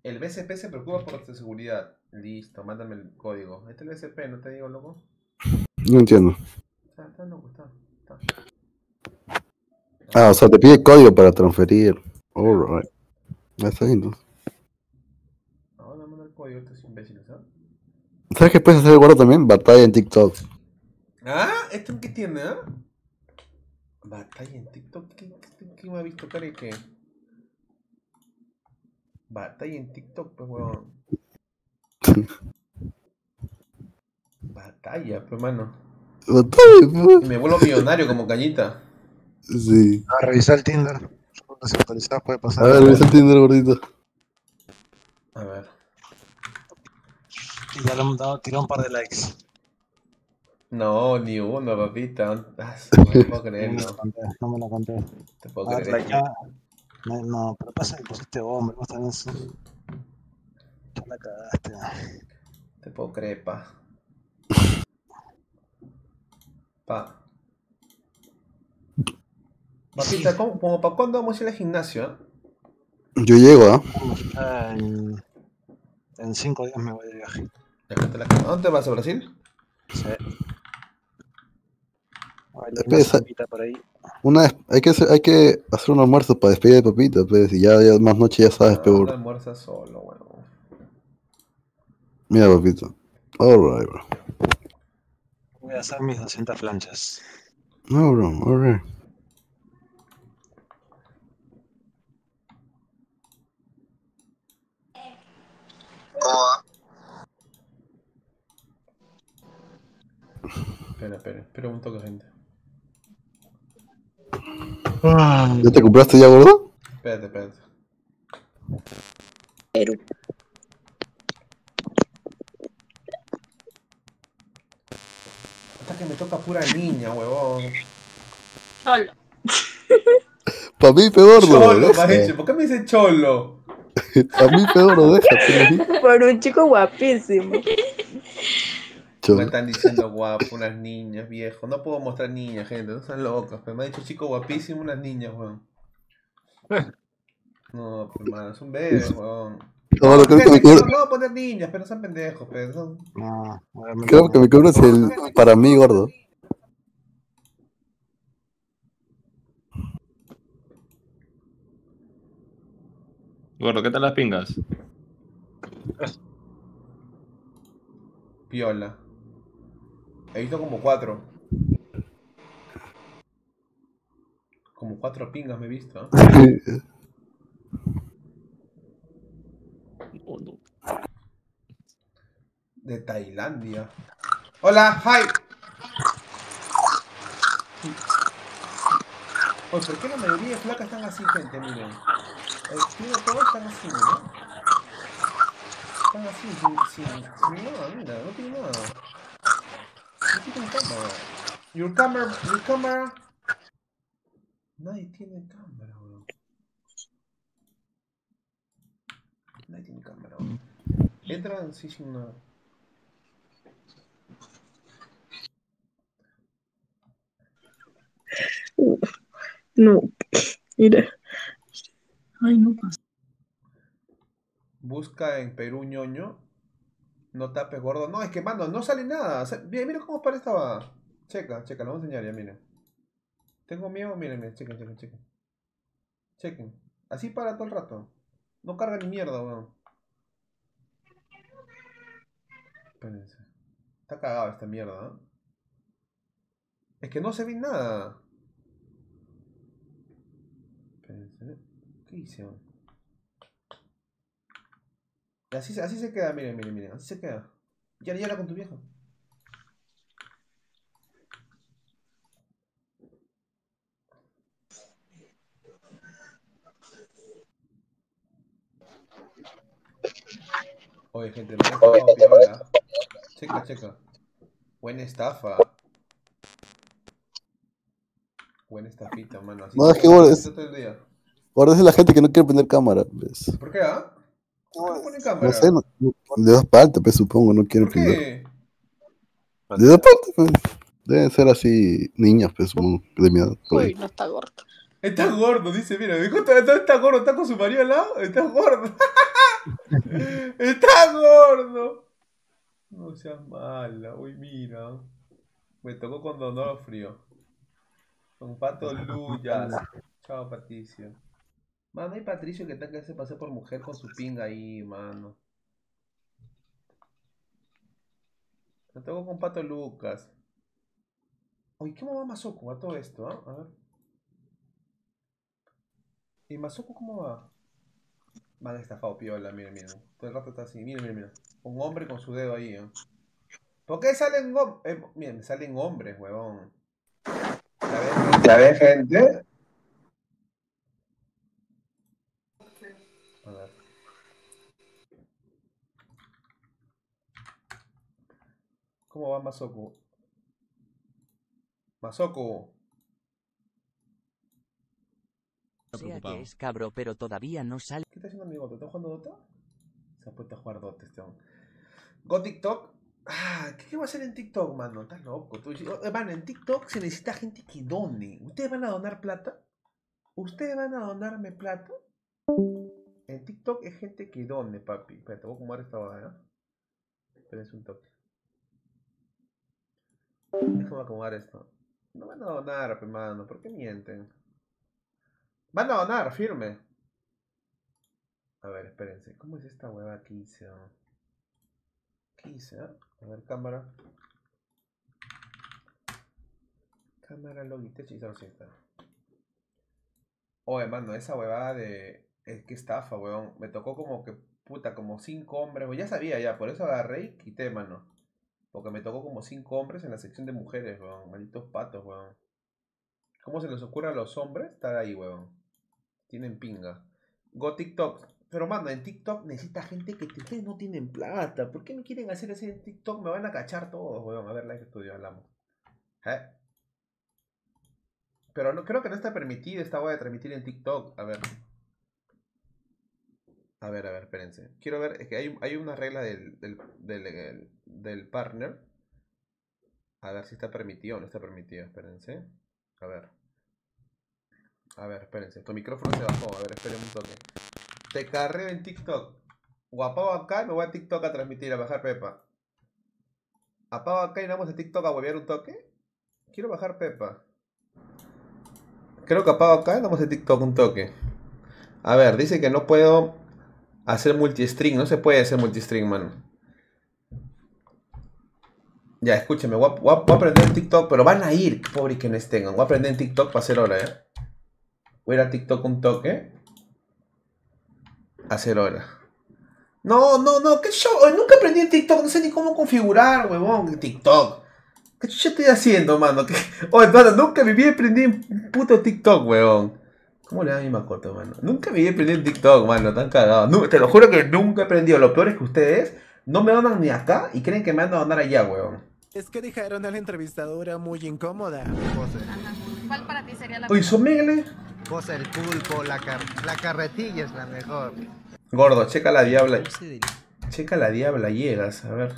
El BCP se preocupa por tu seguridad. Listo, mándame el código. Este es el BCP, ¿no te digo, loco? No entiendo. Está loco, está. Ah, o sea, te pide código para transferir. Alright. Ya está lindo. Ahora manda el código, estos imbéciles, ¿sabes? ¿Sabes qué puedes hacer el guardo también? Batalla en TikTok. Ah, ¿esto qué tiene, ah? Batalla en TikTok. ¿Qué me ha visto, cara? ¿Y qué? Batalla en TikTok, pues, weón. Batalla, pues, mano. Batalla, pues. Me vuelvo millonario como Cañita. Sí. A revisar el Tinder. Desactualizado puede pasar. A ver, revisa el Tinder, gordito. A ver. Y ya le hemos tirado un par de likes. No, ni uno, papita. No te puedo creer, no me lo conté. Te puedo creer. No, pero pasa que pusiste bomba, vos también. Ya la cagaste. Te puedo creer, pa. Pa. Papita, ¿cómo para cuándo vamos a ir al gimnasio? Yo llego, en 5 días me voy de viaje. ¿Dónde vas, a Brasil? Sí. Hay que hacer un almuerzo para despedir de Papita, pues, y ya más noche ya sabes, peor. No almuerza solo, bueno. Mira, Papito. Alright, bro. Voy a hacer mis 200 planchas. No, bro, alright. ¿Cómo va? Espera un toque, gente. ¿Ya te compraste ya, gordo? Espérate. Perú. Hasta que me toca pura niña, huevón. Cholo. Pa' mí peor, gordo. ¿Por qué me dice cholo? A mí peor, déjate. Por un chico guapísimo. Me están diciendo guapo, unas niñas, viejo. No puedo mostrar niñas, gente, no sean locos. Pero me ha dicho chico guapísimo, unas niñas, weón. No, pues, man, es un bebé, weón. No, puedo poner niñas, pero son pendejos, pero. No, creo que mi cobro es el para mí, gordo. Gordo, ¿qué tal las pingas? Piola. He visto como 4. Como 4 pingas me he visto. No. De Tailandia. Hola, hi. Oye, ¿por qué la mayoría de flacas están así, gente? Miren. Todos están así, ¿no? Están así, sin nada, mira, no tiene nada. No tiene cámara. Your camera. Nadie tiene cámara, bro. Entran así sin nada. No, mira. Ay, no pasa. Busca en Perú ñoño. No tapes, gordo. No, es que, mano, no sale nada. Mira cómo para esta va. Checa, lo voy a enseñar ya, mira. Tengo miedo, miren, chequen. Chequen. Así para todo el rato. No carga ni mierda, weón. Espérense. Está cagada esta mierda, ¿eh? Es que no se ve nada. Espérense. ¿Qué hice, weón? Así se queda, miren, así se queda. Ya con tu viejo. Oye, gente, me ha tocado piola. Checa. Buena estafita, mano. Así no, es que guardes la gente que no quiere prender cámara. ¿Ves? ¿Por qué, ah? No sé, de dos partes, pues, supongo, no quiero prender. De dos partes, pues. Deben ser así niñas, pues, supongo, de mi edad. Uy, no está gordo. Está gordo, dice, mira, está gordo, está con su marido al lado, está gordo. Está gordo. No seas mala, uy, mira. Me tocó con Donofrio. Con Pato Luyas. Chao, Patricio. Mano, hay Patricio que tenga que hacer pasar por mujer con su pinga ahí, mano. Me tengo con Pato Lucas. Oye, ¿cómo va Masoku a todo esto, ah? A ver. ¿Y Masoku cómo va? Me han estafado piola, miren. Todo el rato está así, miren. Un hombre con su dedo ahí, ¿eh? ¿Por qué salen hombres? Miren, salen hombres, huevón. ¿La ves, gente? A ver. ¿Cómo va Masoku? Masoku. O sea que es cabro, pero todavía no sale. ¿Qué está haciendo mi Goto? ¿Está jugando Dota? Se ha puesto a jugar Dota este hombre. Go TikTok. Ah, ¿qué va a hacer en TikTok, mano? Estás loco. Mano, en TikTok se necesita gente que done. ¿Ustedes van a donar plata? ¿Ustedes van a donarme plata? En TikTok es gente que done, papi. Espérate, voy a acomodar esta baja, ¿no? Pero es un toque. Déjame acomodar esto. No van a donar, mano. ¿Por qué mienten? Van a donar, firme. A ver, espérense. ¿Cómo es esta hueva aquí? ¿Qué hice? A ver, cámara. Cámara, Logitech y Salsita. Oye, mano, esa huevada de... Qué estafa, huevón. Me tocó como que, puta, como 5 hombres. Ya sabía, ya. Por eso agarré y quité, mano. Porque me tocó como 5 hombres en la sección de mujeres, huevón. Malditos patos, huevón. ¿Cómo se les ocurre a los hombres estar ahí, huevón? Tienen pinga. Go TikTok. Pero, mano, en TikTok necesita gente que ustedes no tienen plata. ¿Por qué me quieren hacer ese en TikTok? Me van a cachar todos, weón. A ver, Live Studio, hablamos. ¿Eh? Pero no, creo que no está permitido esta hueá de transmitir en TikTok. A ver. A ver, espérense. Quiero ver, es que hay una regla del partner. A ver si está permitido o no está permitido. Espérense. A ver, espérense. Tu micrófono se bajó. A ver, esperen un toque. Te carreo en TikTok. O apago acá, me voy a TikTok a transmitir, a bajar Pepa. Apago acá y vamos a TikTok a huevear un toque. Quiero bajar Pepa. Creo que apago acá y vamos a TikTok un toque. A ver, dice que no puedo hacer multistring. No se puede hacer multistring, mano. Ya, escúcheme, voy a aprender en TikTok. Pero van a ir, pobre que no estén. Voy a aprender en TikTok para hacer hora, Voy a ir a TikTok un toque. Hacer hora. No, qué show. Nunca aprendí en TikTok, no sé ni cómo configurar, huevón. TikTok. ¿Qué yo estoy haciendo, mano? Oye, mano, nunca me vi aprendido en puto TikTok, huevón. ¿Cómo le da a mi Makoto, mano? Nunca me vi aprendido en TikTok, mano, tan cagado. No, te lo juro que nunca he aprendido. Lo peor es que ustedes no me donan ni acá y creen que me van a donar allá, huevón. Es que dejaron a la entrevistadora muy incómoda. ¿Cuál para ti sería la mejor? Oye, ¿son Megle? Cosa el pulpo, la carretilla es la mejor. Gordo, checa la diabla. Checa la diabla, llegas, a ver.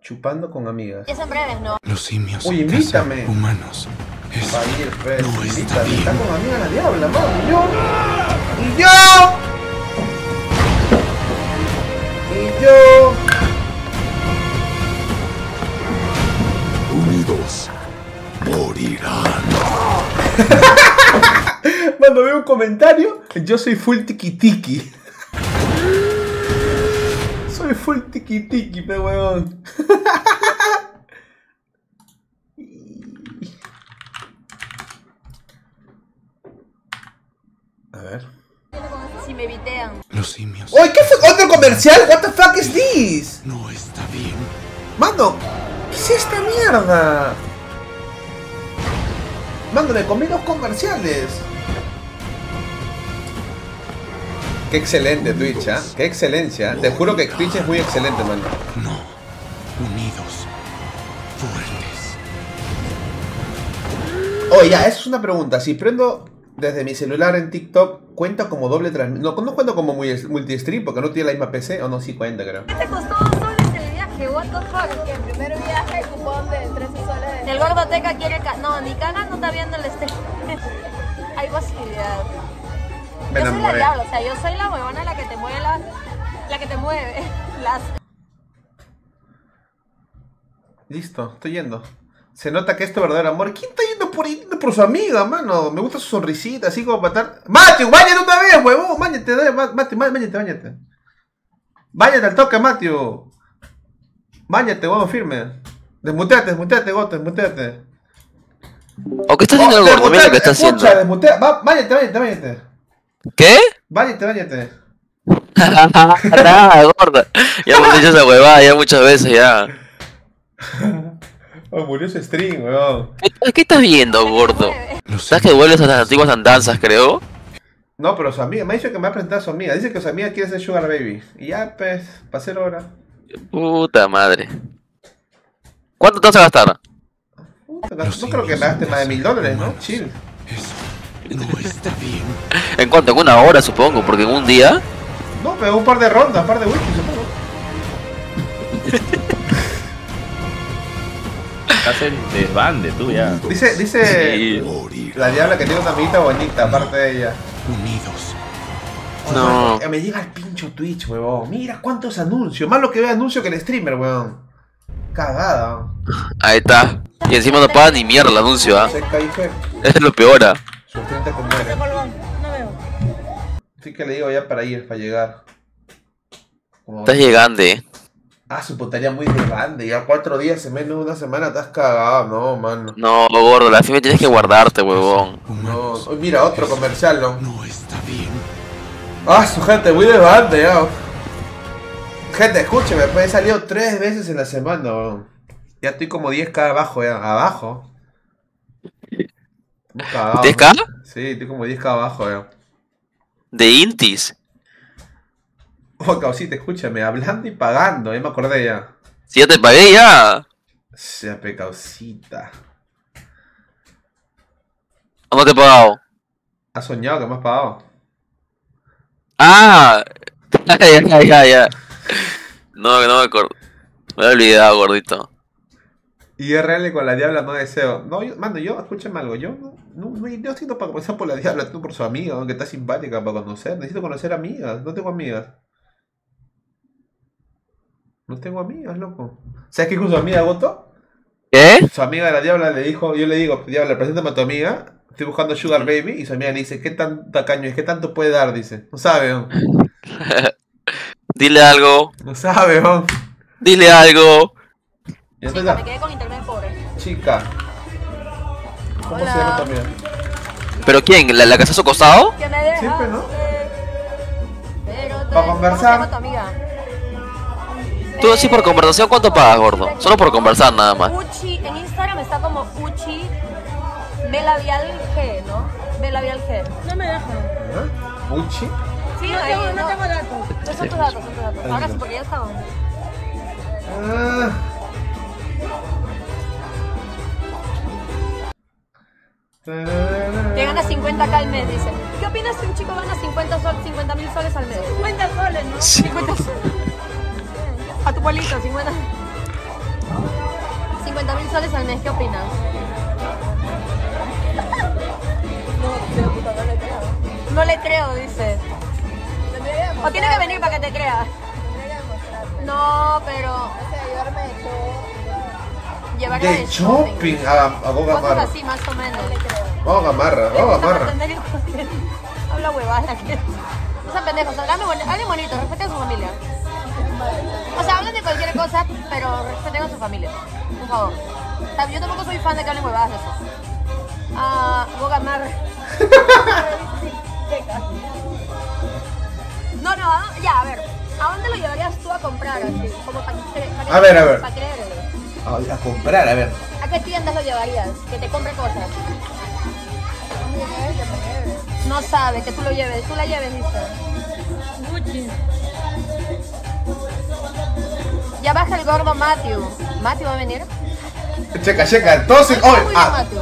Chupando con amigas. Ya son breves, ¿no? Los simios. Uy, invítame. Humanos. Es... Va a ir, pues, no está bien. Está con amiga la diabla, mano. Y yo. Unidos morirán. Cuando veo un comentario, yo soy full tiki-tiki. Soy full tiki-tiki, pe huevón. A ver. Si me vitean. Los simios. ¡Oye, qué fue! ¡Otro comercial! What the fuck is this? No está bien. Mano, ¿qué es esta mierda? Mano, me comí 2 comerciales. Qué excelente Twitch, ¿eh? Qué excelencia. Te juro que Twitch es muy excelente, mano. No. Unidos. Fuertes. Oye, ya, esa es una pregunta. Si prendo desde mi celular en TikTok, ¿cuenta como doble transmisión? No, no cuenta como multistream porque no tiene la misma PC. O no, sí cuenta, creo. ¿Qué te costó 2 soles el viaje? What the fuck? Que el primer viaje, cupón de 13 soles. El gordoteca quiere... No, ni caga no está viendo el stream. Hay posibilidad. Me enamoré. Yo soy la diabla, o sea, yo soy la huevona la que te mueve las... Listo, estoy yendo. Se nota que esto es verdadero amor. ¿Quién está yendo por su amiga, mano? Me gusta su sonrisita, así como matar... ¡Matthew, báñate una vez, huevón! ¡Báñate, Matthew, báñate! ¡Báñate al toque, Matthew! ¡Báñate, huevón, firme! ¡Desmuteate, Goto, desmuteate! ¿O qué está haciendo el gordo? Mira lo que está haciendo. Escucha, desmutea, báñate. ¿Qué? Báñate. Nada, gordo. Ya hemos hecho esa huevada ya muchas veces, ya. Oh, murió su stream, weón. ¿Qué estás viendo, gordo? ¿Sabes que vuelves a las antiguas andanzas, creo? No, pero su amiga, me ha dicho que me ha presentado a su amiga. Dice que su amiga quiere ser Sugar Baby. Y ya, pues, para hacer hora. Puta madre. ¿Cuánto te vas a gastar? No creo que gaste más de $1000, ¿no? Chill. No está bien. ¿En cuánto? En una hora, supongo, porque en un día... No, pero un par de rondas, un par de whisky, supongo. Estás en desbande, tú ya. Dice sí. La diabla que tiene una amiguita bonita, aparte de ella. Unidos. No. O sea, me llega el pincho Twitch, huevón. Mira cuántos anuncios. Más lo que ve anuncio que el streamer, huevón. Cagada. Ahí está. Y encima no paga ni mierda el anuncio, ¿ah? ¿Eh? Es lo peor, ¿ah? Sustenta con madre. Así que le digo ya para ir, para llegar. Como... Estás llegando, ¿eh? Ah, su putaría muy de grande, ya 4 días en menos de una semana estás cagado, no, mano. No, gordo, la FIME tienes que guardarte, huevón. No, oh, mira, otro comercial, ¿no? No está bien. Ah, su gente, muy de grande, ya. Gente, escúcheme, pues he salido 3 veces en la semana, huevón. Ya estoy como 10k abajo, ya, abajo. Cagado, ¿10k? Man. Sí, estoy como 10k abajo, ya. ¿De Intis? Oh, causita, escúchame, hablando y pagando, ya me acordé ya. Si ya te pagué ya. Ya, pecausita. ¿Cómo te he pagado? ¿Has soñado que me has pagado? Ah, ya. No me acuerdo. Me he olvidado, gordito. IRL con la diabla no deseo. No, yo, mano, escúchame algo, yo no siento para comenzar por la diabla, tú por su amiga, aunque está simpática para conocer. Necesito conocer amigas, no tengo amigas. No tengo amigas, loco. ¿Sabes qué con su amiga, Goto? ¿Qué? Su amiga de la diabla le dijo, yo le digo, diabla, preséntame a tu amiga, estoy buscando Sugar Baby, y su amiga le dice, ¿qué tan tacaño es? ¿Qué tanto puede dar? Dice, no sabe, ¿no? Dile algo. No sabe, ¿no? Dile algo. Chica, me quedé con internet pobre. Chica. ¿Cómo Hola. Se llama tu amiga? ¿Pero quién? ¿La que está a su costado? Que me deja. Siempre, ¿no? Para conversar. Tú así por conversación, ¿cuánto pagas, gordo? Solo por conversar nada más. Gucci, en Instagram está como Gucci Belavial G, ¿no? Belavial G. No me dejan. ¿Gucci? Sí, no, ahí, no tengo datos. Esos son tus datos, Ahora sí, porque ya está. Que gana 50k al mes, dice. ¿Qué opinas si un chico gana 50 mil soles al mes? 50 soles, ¿no? 50 soles. A tu bolito, 50 mil soles al mes, ¿qué opinas? No le creo, dice. O tiene que venir para que te crea. No, pero... Llevarla de shopping a Gamarra. Así, más o menos. Vamos a Gamarra, Habla huevada, que... No sean pendejos, hablen bonito, respeten a su familia. O sea, hablen de cualquier cosa, pero respeten a su familia. Por favor. Yo tampoco soy fan de que hablen huevadas de eso. Ah, Gamarra. No, ya, a ver. ¿A dónde lo llevarías tú a comprar? Así, como para que... A ver. Para creer. A comprar, a ver. ¿A qué tiendas lo llevarías? Que te compre cosas. No sabe, que tú lo lleves, tú la lleves, listo. Gucci. Ya baja el gordo Matthew. ¿Matthew va a venir? Checa, entonces, oh,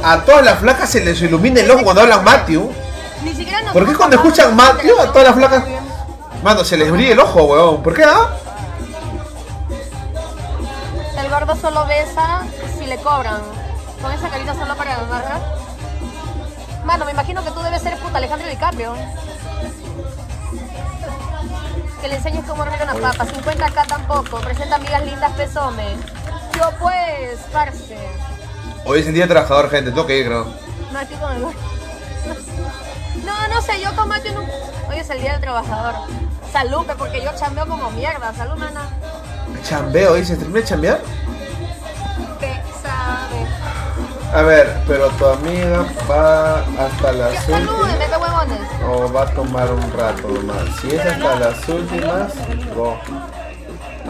a todas las flacas se les ilumina el ojo cuando hablan Matthew. Ni siquiera nos... ¿Por qué cuando escuchan Matthew a todas las flacas, mano, se les brilla el ojo, huevón? ¿Por qué no? El gordo solo besa si le cobran. Con esa carita solo para ganar. Mano, me imagino que tú debes ser puta Alejandro DiCaprio. Que le enseñes cómo hornear unas papas. 50k tampoco. Presenta amigas lindas, pesome. Yo pues, parce. Hoy es el día de trabajador, gente. Tengo que ir, creo. No, estoy con el gordo. No sé, yo con Matthew no... Hoy es el día del trabajador. Salud, porque yo chambeo como mierda. Salud, mana. Chambeo, dice, ¿termina de chambear? Te sabe. A ver, pero tu amiga va hasta las últimas. O va a tomar un rato más. Si es hasta las últimas, go.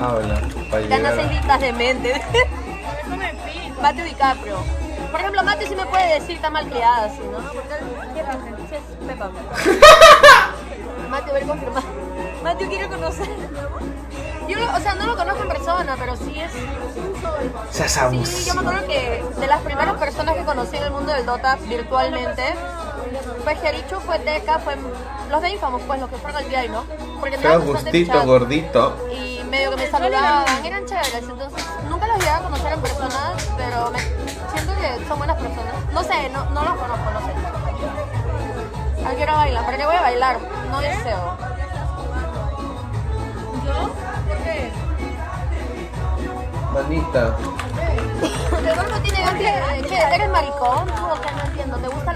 Habla. Ganas celitas de mente. Matthew DiCaprio. Por ejemplo, Matthew sí me puede decir tan malcriada, ¿no? Porque es Pig Pepa. Matthew, ven confirmar. Matthew, quiero conocer. Yo, o sea, no lo conozco en persona, pero sí es un sol. Seas abusivo. Sí, yo me acuerdo que de las primeras personas que conocí en el mundo del Dota virtualmente, pues Jericho, fue Deca, fue los de Infamos, pues los que fueron al VI, ¿no? Porque me gustito, gordito. Y medio que me saludaban, eran chéveres, entonces nunca los llegué a conocer en persona, pero me siento que son buenas personas. No sé, no los conozco, no sé. ¿A qué hora bailan? ¿Para qué voy a bailar? No deseo. ¿Yo? Manita. De verdad no tiene ganas de... ¿Qué? ¿Eres maricón? No, o sea, no entiendo. ¿Te gusta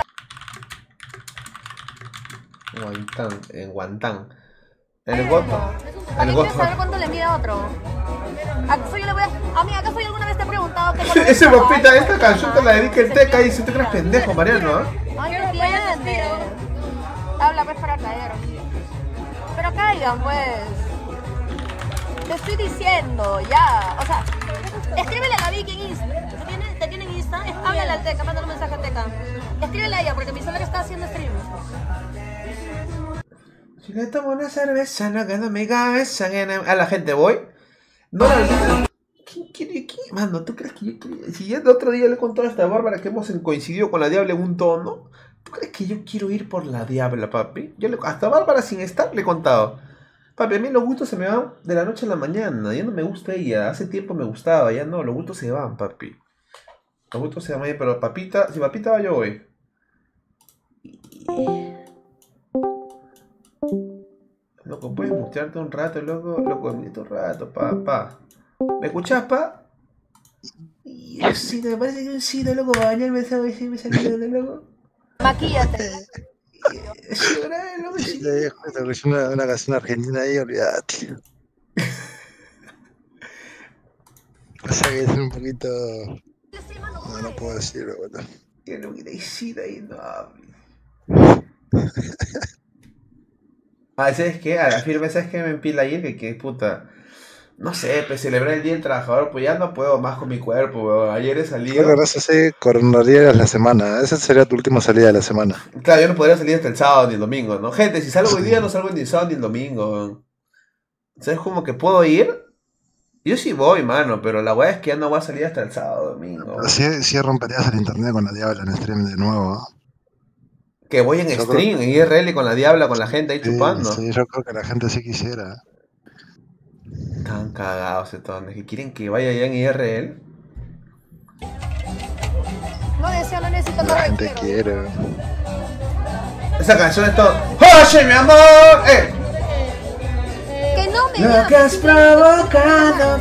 la...? Guantán, guantán. El guapo. El guapo. ¿Quieres saber cuánto le mide a otro? ¿Acaso yo le voy a...? Amiga, ¿acaso yo alguna vez te he preguntado qué color? Ese papita, esta canción te la dedica el Teca y si te crees pendejo, Mariano, ¿eh? Ay, no entiendes. Habla pues para caer. Pero caigan, pues. Te estoy diciendo, ya. O sea, escríbele a la Vicky en Insta. ¿Te tienen Insta? Háblale al Teca, mándale un mensaje a Teca. Escríbele a ella porque mi celular está haciendo stream. Si le tomo una cerveza, no quedo en mi cabeza. A la gente voy. No, ¿quién quiere qué? Mano, ¿tú crees que yo quiero? Si ya el otro día le conté a esta Bárbara que hemos coincidido con la Diabla en un tono, ¿tú crees que yo quiero ir por la Diabla, papi? Yo hasta Bárbara sin estar le he contado. Papi, a mí los gustos se me van de la noche a la mañana. Ya no me gusta ella. Hace tiempo me gustaba. Ya no, los gustos se van, papi. Los gustos se van, pero papita... Si papita va, yo voy. Loco, puedes mutearte un rato, loco. Loco, mutearte un rato, papá. ¿Me escuchás, pa? Y sí, me parece que un sitio, loco, para bañarme esa vez y me salió de loco. Maquíllate. Una canción argentina ahí, olvídate. O sea que es un poquito... No, no puedo decirlo, bueno. Tiene un guitaricito ahí, no. Ah, ¿sabes qué? A la firme, ¿sabes qué? Me empila ayer que puta... No sé, pues celebrar el Día del Trabajador, pues ya no puedo más con mi cuerpo, weón. Ayer he salido... Claro, eso sí, coronarías la semana. Esa sería tu última salida de la semana. Claro, yo no podría salir hasta el sábado ni el domingo, ¿no? Gente, si salgo hoy día no salgo ni el sábado ni el domingo, weón. ¿Sabes cómo que puedo ir? Yo sí voy, mano, pero la weá es que ya no voy a salir hasta el sábado domingo. Pero sí romperías el internet con la Diabla en stream de nuevo, ¿no? Que voy en yo stream, en IRL con la Diabla, con la gente ahí sí, chupando. Sí, yo creo que la gente sí quisiera. Están cagados entonces, que quieren que vaya allá en IRL. No deseo, no necesito, no te quiero. Esa canción es todo. ¡Oye, mi amor! ¡Eh! Que no me lo que has provocado.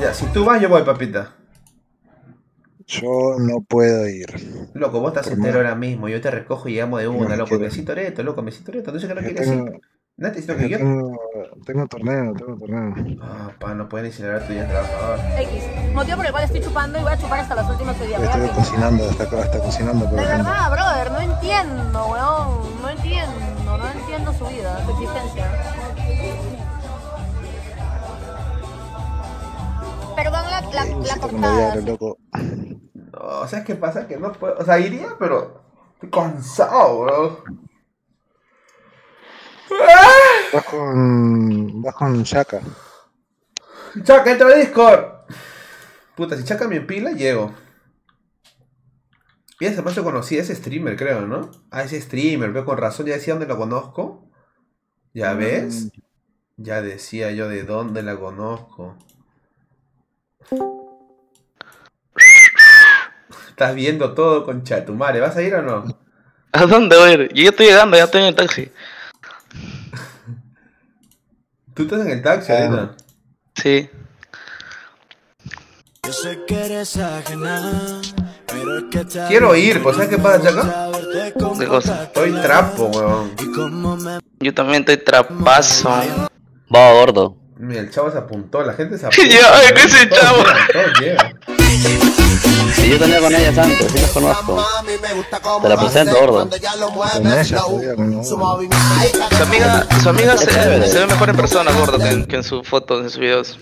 Ya, si tú vas, yo voy, papita. Yo no puedo ir. Loco, vos estás entero ahora mismo. Yo te recojo y llamo de una, loco. Me siento reto, loco, me siento reto. Entonces, ¿qué no quieres ir? No te que yo. Tengo torneo. Ah, pa, no pueden acelerar tu día de trabajador. X. Motivo por el cual estoy chupando y voy a chupar hasta las últimas hoy día. Estoy cocinando, está cocinando. De verdad, brother, no entiendo, weón. No entiendo su vida, su existencia. Perdón la cortada. No, ¿sabes qué pasa? Que no puedo. O sea, iría, pero estoy cansado, bro. Vas con Chaka. Chaka, entra al Discord. Puta, si Chaka me empila, llego. Y además yo conocí a ese streamer, creo, ¿no? A ese streamer, veo con razón, ya decía dónde lo conozco. ¿Ya ves? Ya decía yo de dónde la conozco. Estás viendo todo con Chatumare, ¿vas a ir o no? ¿A dónde voy a ir? Yo ya estoy llegando, ya estoy en el taxi. ¿Tú estás en el taxi, Elena? Sí. Quiero ir, pues ¿sabes qué pasa, Chaca? ¿Qué cosa? Estoy trapo, weón. Yo también estoy trapazo. Va, gordo. Mira, el chavo se apuntó, la gente se apuntó. ¡Ya, qué es el chavo! Y yo también con ella, Santo, sí los conozco. Te la presento, gordo. Con ella, su amiga se ve mejor en persona, gordo, que en sus fotos, en sus videos.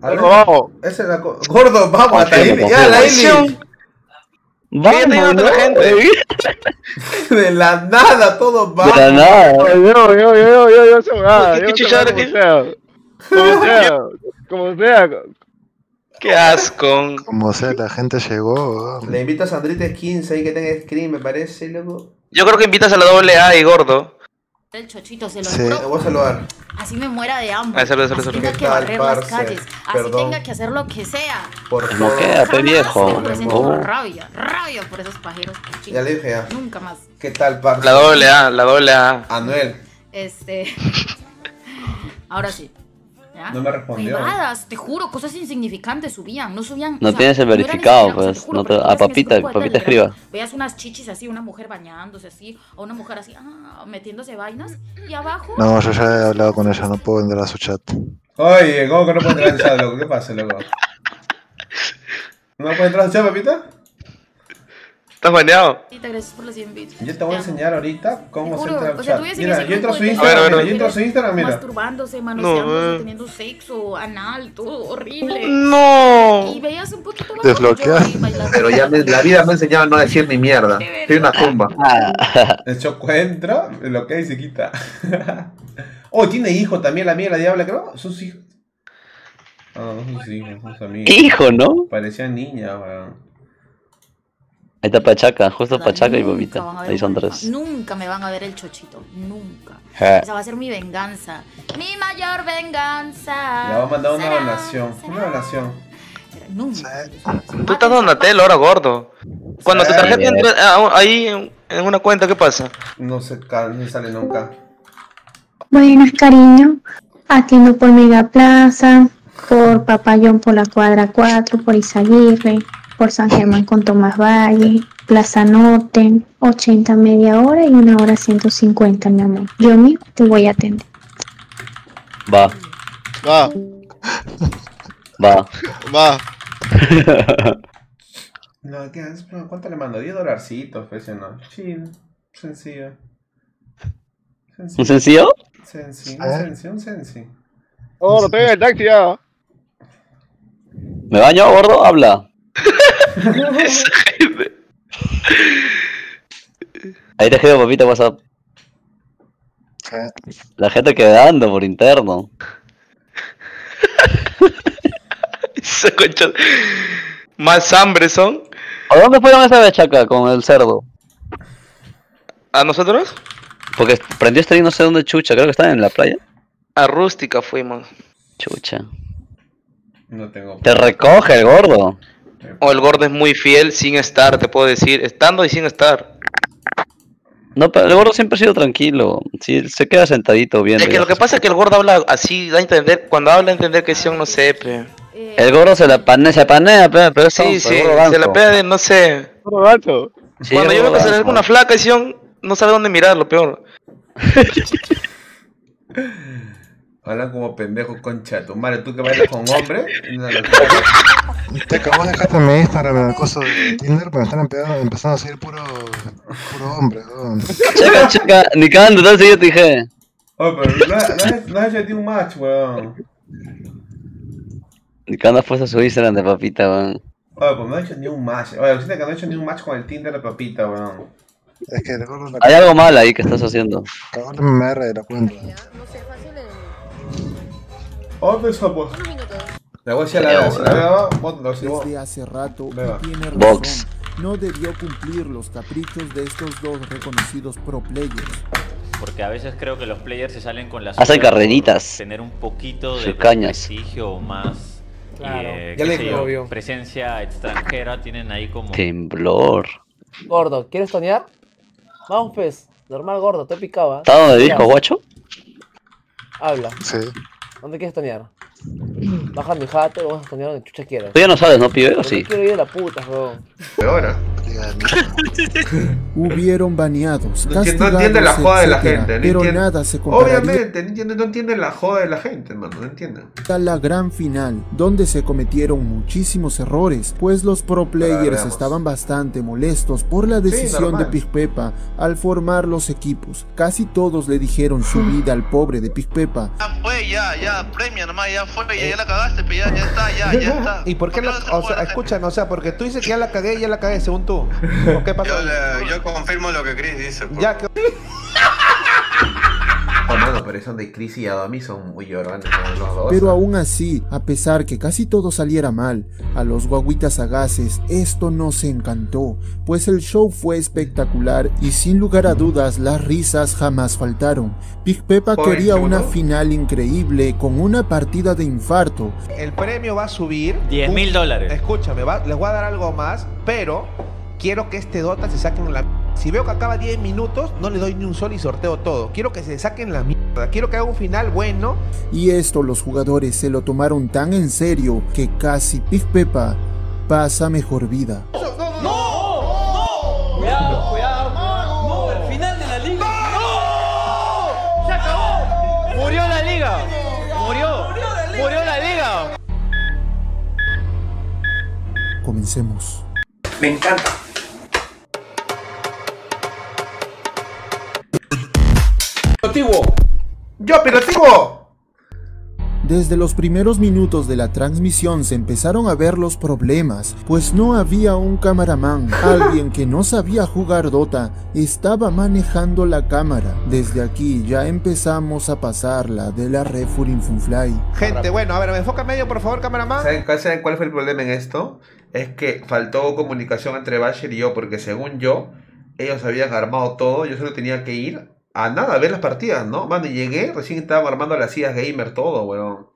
Gordo, vamos, gordo, vamos, hasta ahí, ya, la Ili. De la nada, todo va. De la nada. Yo soy nada. ¿Qué chuchada que sea? Como sea. Qué asco. Como sea, la gente llegó. Le invito a Sandrita 15 ahí que tenga screen, me parece, loco. Yo creo que invitas a la AA y gordo. El chochito se lo juro. Te voy a saludar. Así me muera de hambre. Así tenga que barrer las calles. Así tenga que hacer lo que sea. No queda, pe viejo. Rabia por esos pajeros. Ya le dije ya. Nunca más. ¿Qué tal, parce? La doble A. Anuel. Ahora sí. ¿Ya? No me respondió. Privadas, te juro, cosas insignificantes subían, no tienes el verificado, pues. A papita escriba. Veas unas chichis así, una mujer bañándose así, o una mujer así, metiéndose vainas, y abajo... No, yo ya he hablado con ella, no puedo entrar a su chat. Oye, ¿cómo que no puedo entrar a su chat, loco? ¿Qué pasa, loco? ¿No puedo entrar a su chat, papita? ¿Estás baneado? Gracias por los 100 bits. Yo te voy a enseñar ahorita cómo se entra al chat. Mira, yo entro a su Instagram, mira. Masturbándose, manoseándose, teniendo sexo, anal, todo horrible. ¡No! Y veías un poquito más... Desbloqueas. Pero ya la vida me ha enseñado a no decir ni mierda. Soy una tumba. El choco entra, bloquea y se quita. Oh, tiene hijo también la mía, la diabla, creo. Sus hijos. Ah, no son sus hijos, son sus amigos. ¿Qué hijo, no? Parecía niña, weón. Ahí está Pachaca, justo Pachaca y Bobita. Ahí son tres. Nunca me van a ver el chochito, nunca. Esa va a ser mi venganza. Mi mayor venganza. Le vamos a mandar una donación. Una donación. Nunca. Tú estás Donatello ahora, gordo. Cuando tu tarjeta entra ahí en una cuenta, ¿qué pasa? No se sale nunca. Buenas, cariño. Atiendo por Megaplaza, por Papayón por la cuadra 4, por Izaguirre. Por San Germán con Tomás Valle, Plaza Norte, 80 media hora y una hora 150, mi amor. Yo mismo te voy a atender. Va. No, ¿qué? ¿Cuánto le mando? 10 dolarcitos, pues, ¿no? Chido, sencillo. ¿Un sencillo? Un sencillo. Oh, lo tengo en el taxi ya. ¿Me baño, gordo? Habla. Ahí te quedo, papita, WhatsApp. La gente quedando por interno. Más hambre son. ¿A dónde fueron esa bechaca con el cerdo? ¿A nosotros? Porque prendió este y no sé dónde chucha, creo que están en la playa. A Rústica fuimos. Chucha. No tengo. Te recoge el gordo. O el gordo es muy fiel sin estar, te puedo decir, estando y sin estar. No, pero el gordo siempre ha sido tranquilo, sí, se queda sentadito viendo. Es que lo que pasa es que el gordo habla así, da a entender, cuando habla a entender que sí o no sé, pero... El gordo se panea, pero es tonto, sí, el gordo banco. Se la pega de, no sé... Cuando sí, yo veo que se le con una flaca y Sion no sabe dónde mirar, lo peor. Hablan como pendejos, concha de tu madre, tú que bailas con hombre. Deca, vos dejaste mi Instagram en el coso de Tinder, pero están empezando a seguir puro hombre, weón. Checa, ni cagando, tal si yo te dije. Oye, pero no has hecho de ti un match, weón. Ni cagando has puesto su Instagram de papita, weón. Oye, pues no has hecho ni un match. Oye, lo siento que no has hecho ni un match con el Tinder de papita, weón. Es que recuerdo la... Hay algo mal ahí que estás haciendo. Cagó el MMR de la cuenta. ¿Dónde está, pues? Le voy a decir a la vez, desde hace rato tiene razón, no debió cumplir los caprichos de estos dos reconocidos pro players. Porque a veces creo que los players se salen con las... Hacen carreritas. Tener un poquito de prestigio o más... Claro, ya le digo, presencia extranjera, tienen ahí como... Temblor. Gordo, ¿quieres tonear? Vamos, pues, normal, gordo, te picaba. ¿Está donde dijo, guacho? Habla. Sí. ¿Dónde quieres tonear? Baja mi jato, lo vas a tonear donde chucha quieras. Tú ya no sabes, ¿no, pibe? ¿O sí? Quiero ir a la puta, weón. Peor. Hubieron baneados, castigados, no entienden la joda de la gente. Pero nada se compararía. Obviamente, no entienden la joda de la gente, hermano, no entienden. Está la gran final, donde se cometieron muchísimos errores, pues los pro players estaban bastante molestos por la decisión de Pig Pepa al formar los equipos. Casi todos le dijeron su vida al pobre de Pig Pepa. Pues ya, premia nomás, ya fue, ya la cagaste, pero ya está, ya está. ¿Y por qué la, o sea, escuchan, o sea, porque tú dices que ya la cagué, según tú? ¿O qué pasó? Yo confirmo lo que Chris dice. Ya, que... Oh, mano, pero son de Chris y Adami, son muy llorantes los dos. Pero aún así, a pesar que casi todo saliera mal, a los guaguitas sagaces esto no se encantó, pues el show fue espectacular y sin lugar a dudas las risas jamás faltaron. Pig Pepa quería una final increíble con una partida de infarto. El premio va a subir... $10.000. Escúchame, les voy a dar algo más, pero quiero que este Dota se saquen la... Si veo que acaba 10 minutos, no le doy ni un sol y sorteo todo. Quiero que se saquen la mierda, quiero que haga un final bueno. Y esto los jugadores se lo tomaron tan en serio que casi Pig Pepa pasa mejor vida. ¡No! ¡Cuidado, cuidado! ¡No! ¡El final de la liga! ¡No! ¡Se acabó! ¡Murió la liga! ¡Murió la liga! Comencemos. Me encanta. ¡Yo pirativo! Desde los primeros minutos de la transmisión se empezaron a ver los problemas, pues no había un cameraman. Alguien que no sabía jugar Dota estaba manejando la cámara. Desde aquí ya empezamos a pasarla de la refurinfunfly. Gente, bueno, a ver, me enfoca medio, por favor, cameraman. ¿Saben cuál fue el problema en esto? Es que faltó comunicación entre Bashir y yo, porque según yo, ellos habían armado todo, yo solo tenía que ir a nada, a ver las partidas, ¿no? Mano, llegué, recién estaban armando las sillas gamer, todo, weón.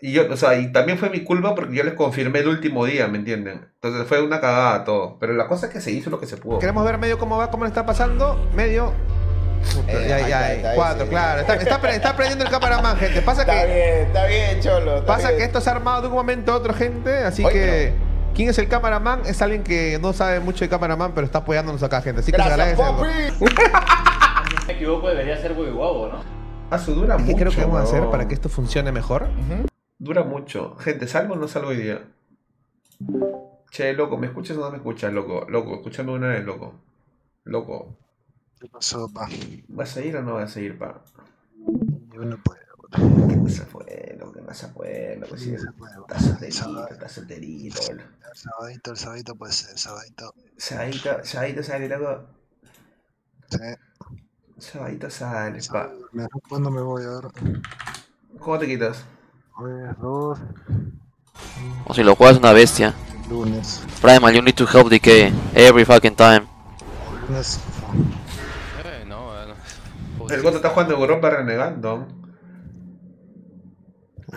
Y yo, o sea, y también fue mi culpa porque yo les confirmé el último día, ¿me entienden? Entonces fue una cagada todo. Pero la cosa es que se hizo lo que se pudo. Queremos ver medio cómo va, cómo le está pasando. Medio... Cuatro, claro. Está prendiendo el cameraman, gente. Pasa que... está bien, cholo. Pasa que esto se ha armado de un momento a otro, gente. Así que... Pero... ¿Quién es el cameraman? Es alguien que no sabe mucho de cameraman, pero está apoyándonos acá, gente. Así que gracias, se agradece. Me equivoco, debería ser muy guapo, ¿no? Ah, su dura mucho. ¿Qué creo que vamos a hacer para que esto funcione mejor? Dura mucho. Gente, ¿salgo o no salgo hoy día? Che, loco, ¿me escuchas o no me escuchas, loco? Loco, escúchame una vez, loco. Loco. ¿Qué pasó, pa? ¿Vas a ir o no vas a ir, pa? Yo no puedo. ¿Qué vas a poder, loco? ¿Qué vas a poder, loco? Sí, estás solterito, boludo. El sabadito puede ser, el sabadito. Sabadito sale, loco. Sí. Sabadito sale, pa. ¿Cuándo me voy a ver? ¿Cómo te quitas? Jueves 2. O si lo juegas una bestia. Lunes. Primal, you need to help DK every fucking time. Lunes. No, bueno. El Goto está jugando Europa renegando.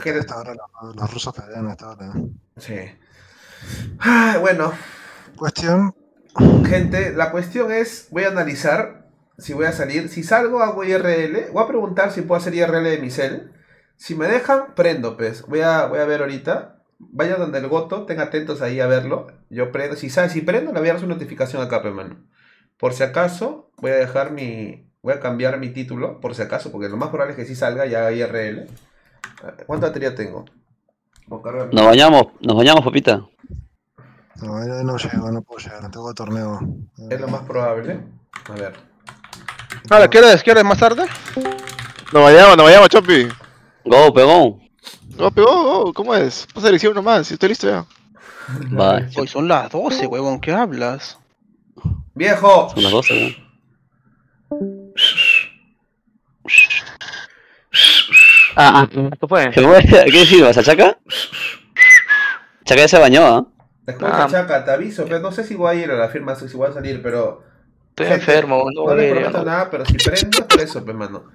¿Qué te está ahora? Los rusos pelean hasta ahora. Sí. Ah, bueno. Cuestión. Gente, la cuestión es, voy a analizar. Si voy a salir, si salgo hago IRL, voy a preguntar si puedo hacer IRL de mi cel. Si me dejan, prendo, pues. Voy a ver ahorita. Vayan donde el Goto, estén atentos ahí a verlo. Yo prendo, si prendo, le voy a dar su notificación acá, pues, mano. Por si acaso, voy a cambiar mi título, por si acaso, porque lo más probable es que si salga ya IRL. ¿Cuánta batería tengo? Nos bañamos, papita. No llego, no puedo llegar, no tengo torneo. Es lo más probable. A ver. Ah, ¿la izquierda de izquierda es más tarde? Nos vayamos, Chopi. Go, pegón. ¿Cómo es? Pasa dirección nomás, si estoy listo ya. Bye. Hoy son las 12, huevón, ¿qué hablas? ¡Viejo! Son las 12, weón. ¿Qué fue? ¿Qué decimos? ¿A Chaca? Chaca ya se bañó, ¿ah? Escucha, Chaca, te aviso, pero no sé si voy a ir a la firma, si voy a salir, pero... Estoy enfermo, no le prometo nada, pero si prendo, preso, pues, mano.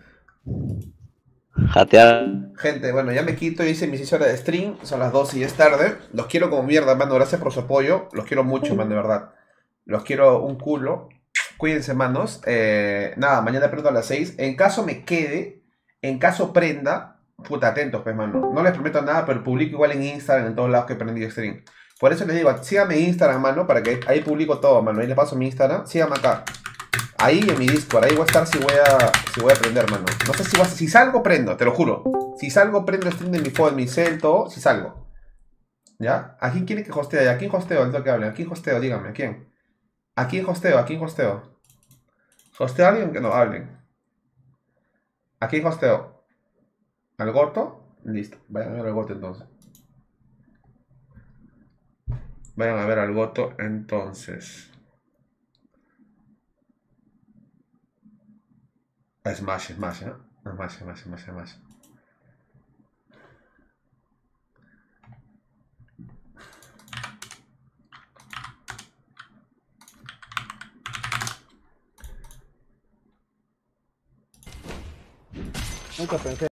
Jatear. Gente, bueno, ya me quito, hice mis 6 horas de stream, son las 12 y es tarde. Los quiero como mierda, mano, gracias por su apoyo. Los quiero mucho, man, de verdad. Los quiero un culo. Cuídense, manos. Nada, mañana prendo a las 6. En caso me quede, en caso prenda, puta, atentos, pues, mano. No les prometo nada, pero publico igual en Instagram, en todos lados que prendí stream. Por eso les digo, síganme en Instagram, mano, para que ahí publico todo, mano. Ahí les paso mi Instagram. Síganme acá. Ahí en mi Discord. Ahí voy a estar si voy a prender, mano. No sé si salgo, prendo, te lo juro. Si salgo, prendo stream de mi phone, mi cel, todo. Si salgo. ¿Ya? ¿A quién quiere que hostee? ¿A quién hosteo? El toque hable. ¿A quién hosteo? Dígame, ¿a quién? ¿A quién hosteo? ¿A quién hosteo? ¿Hosteo a alguien que no hablen? ¿A quién hosteo? ¿Al Gorto? Listo, vayan a ver al Goto entonces. Vayan a ver al Goto entonces. Smash, smash, ¿eh? Smash, smash, smash, smash. Nunca pensé.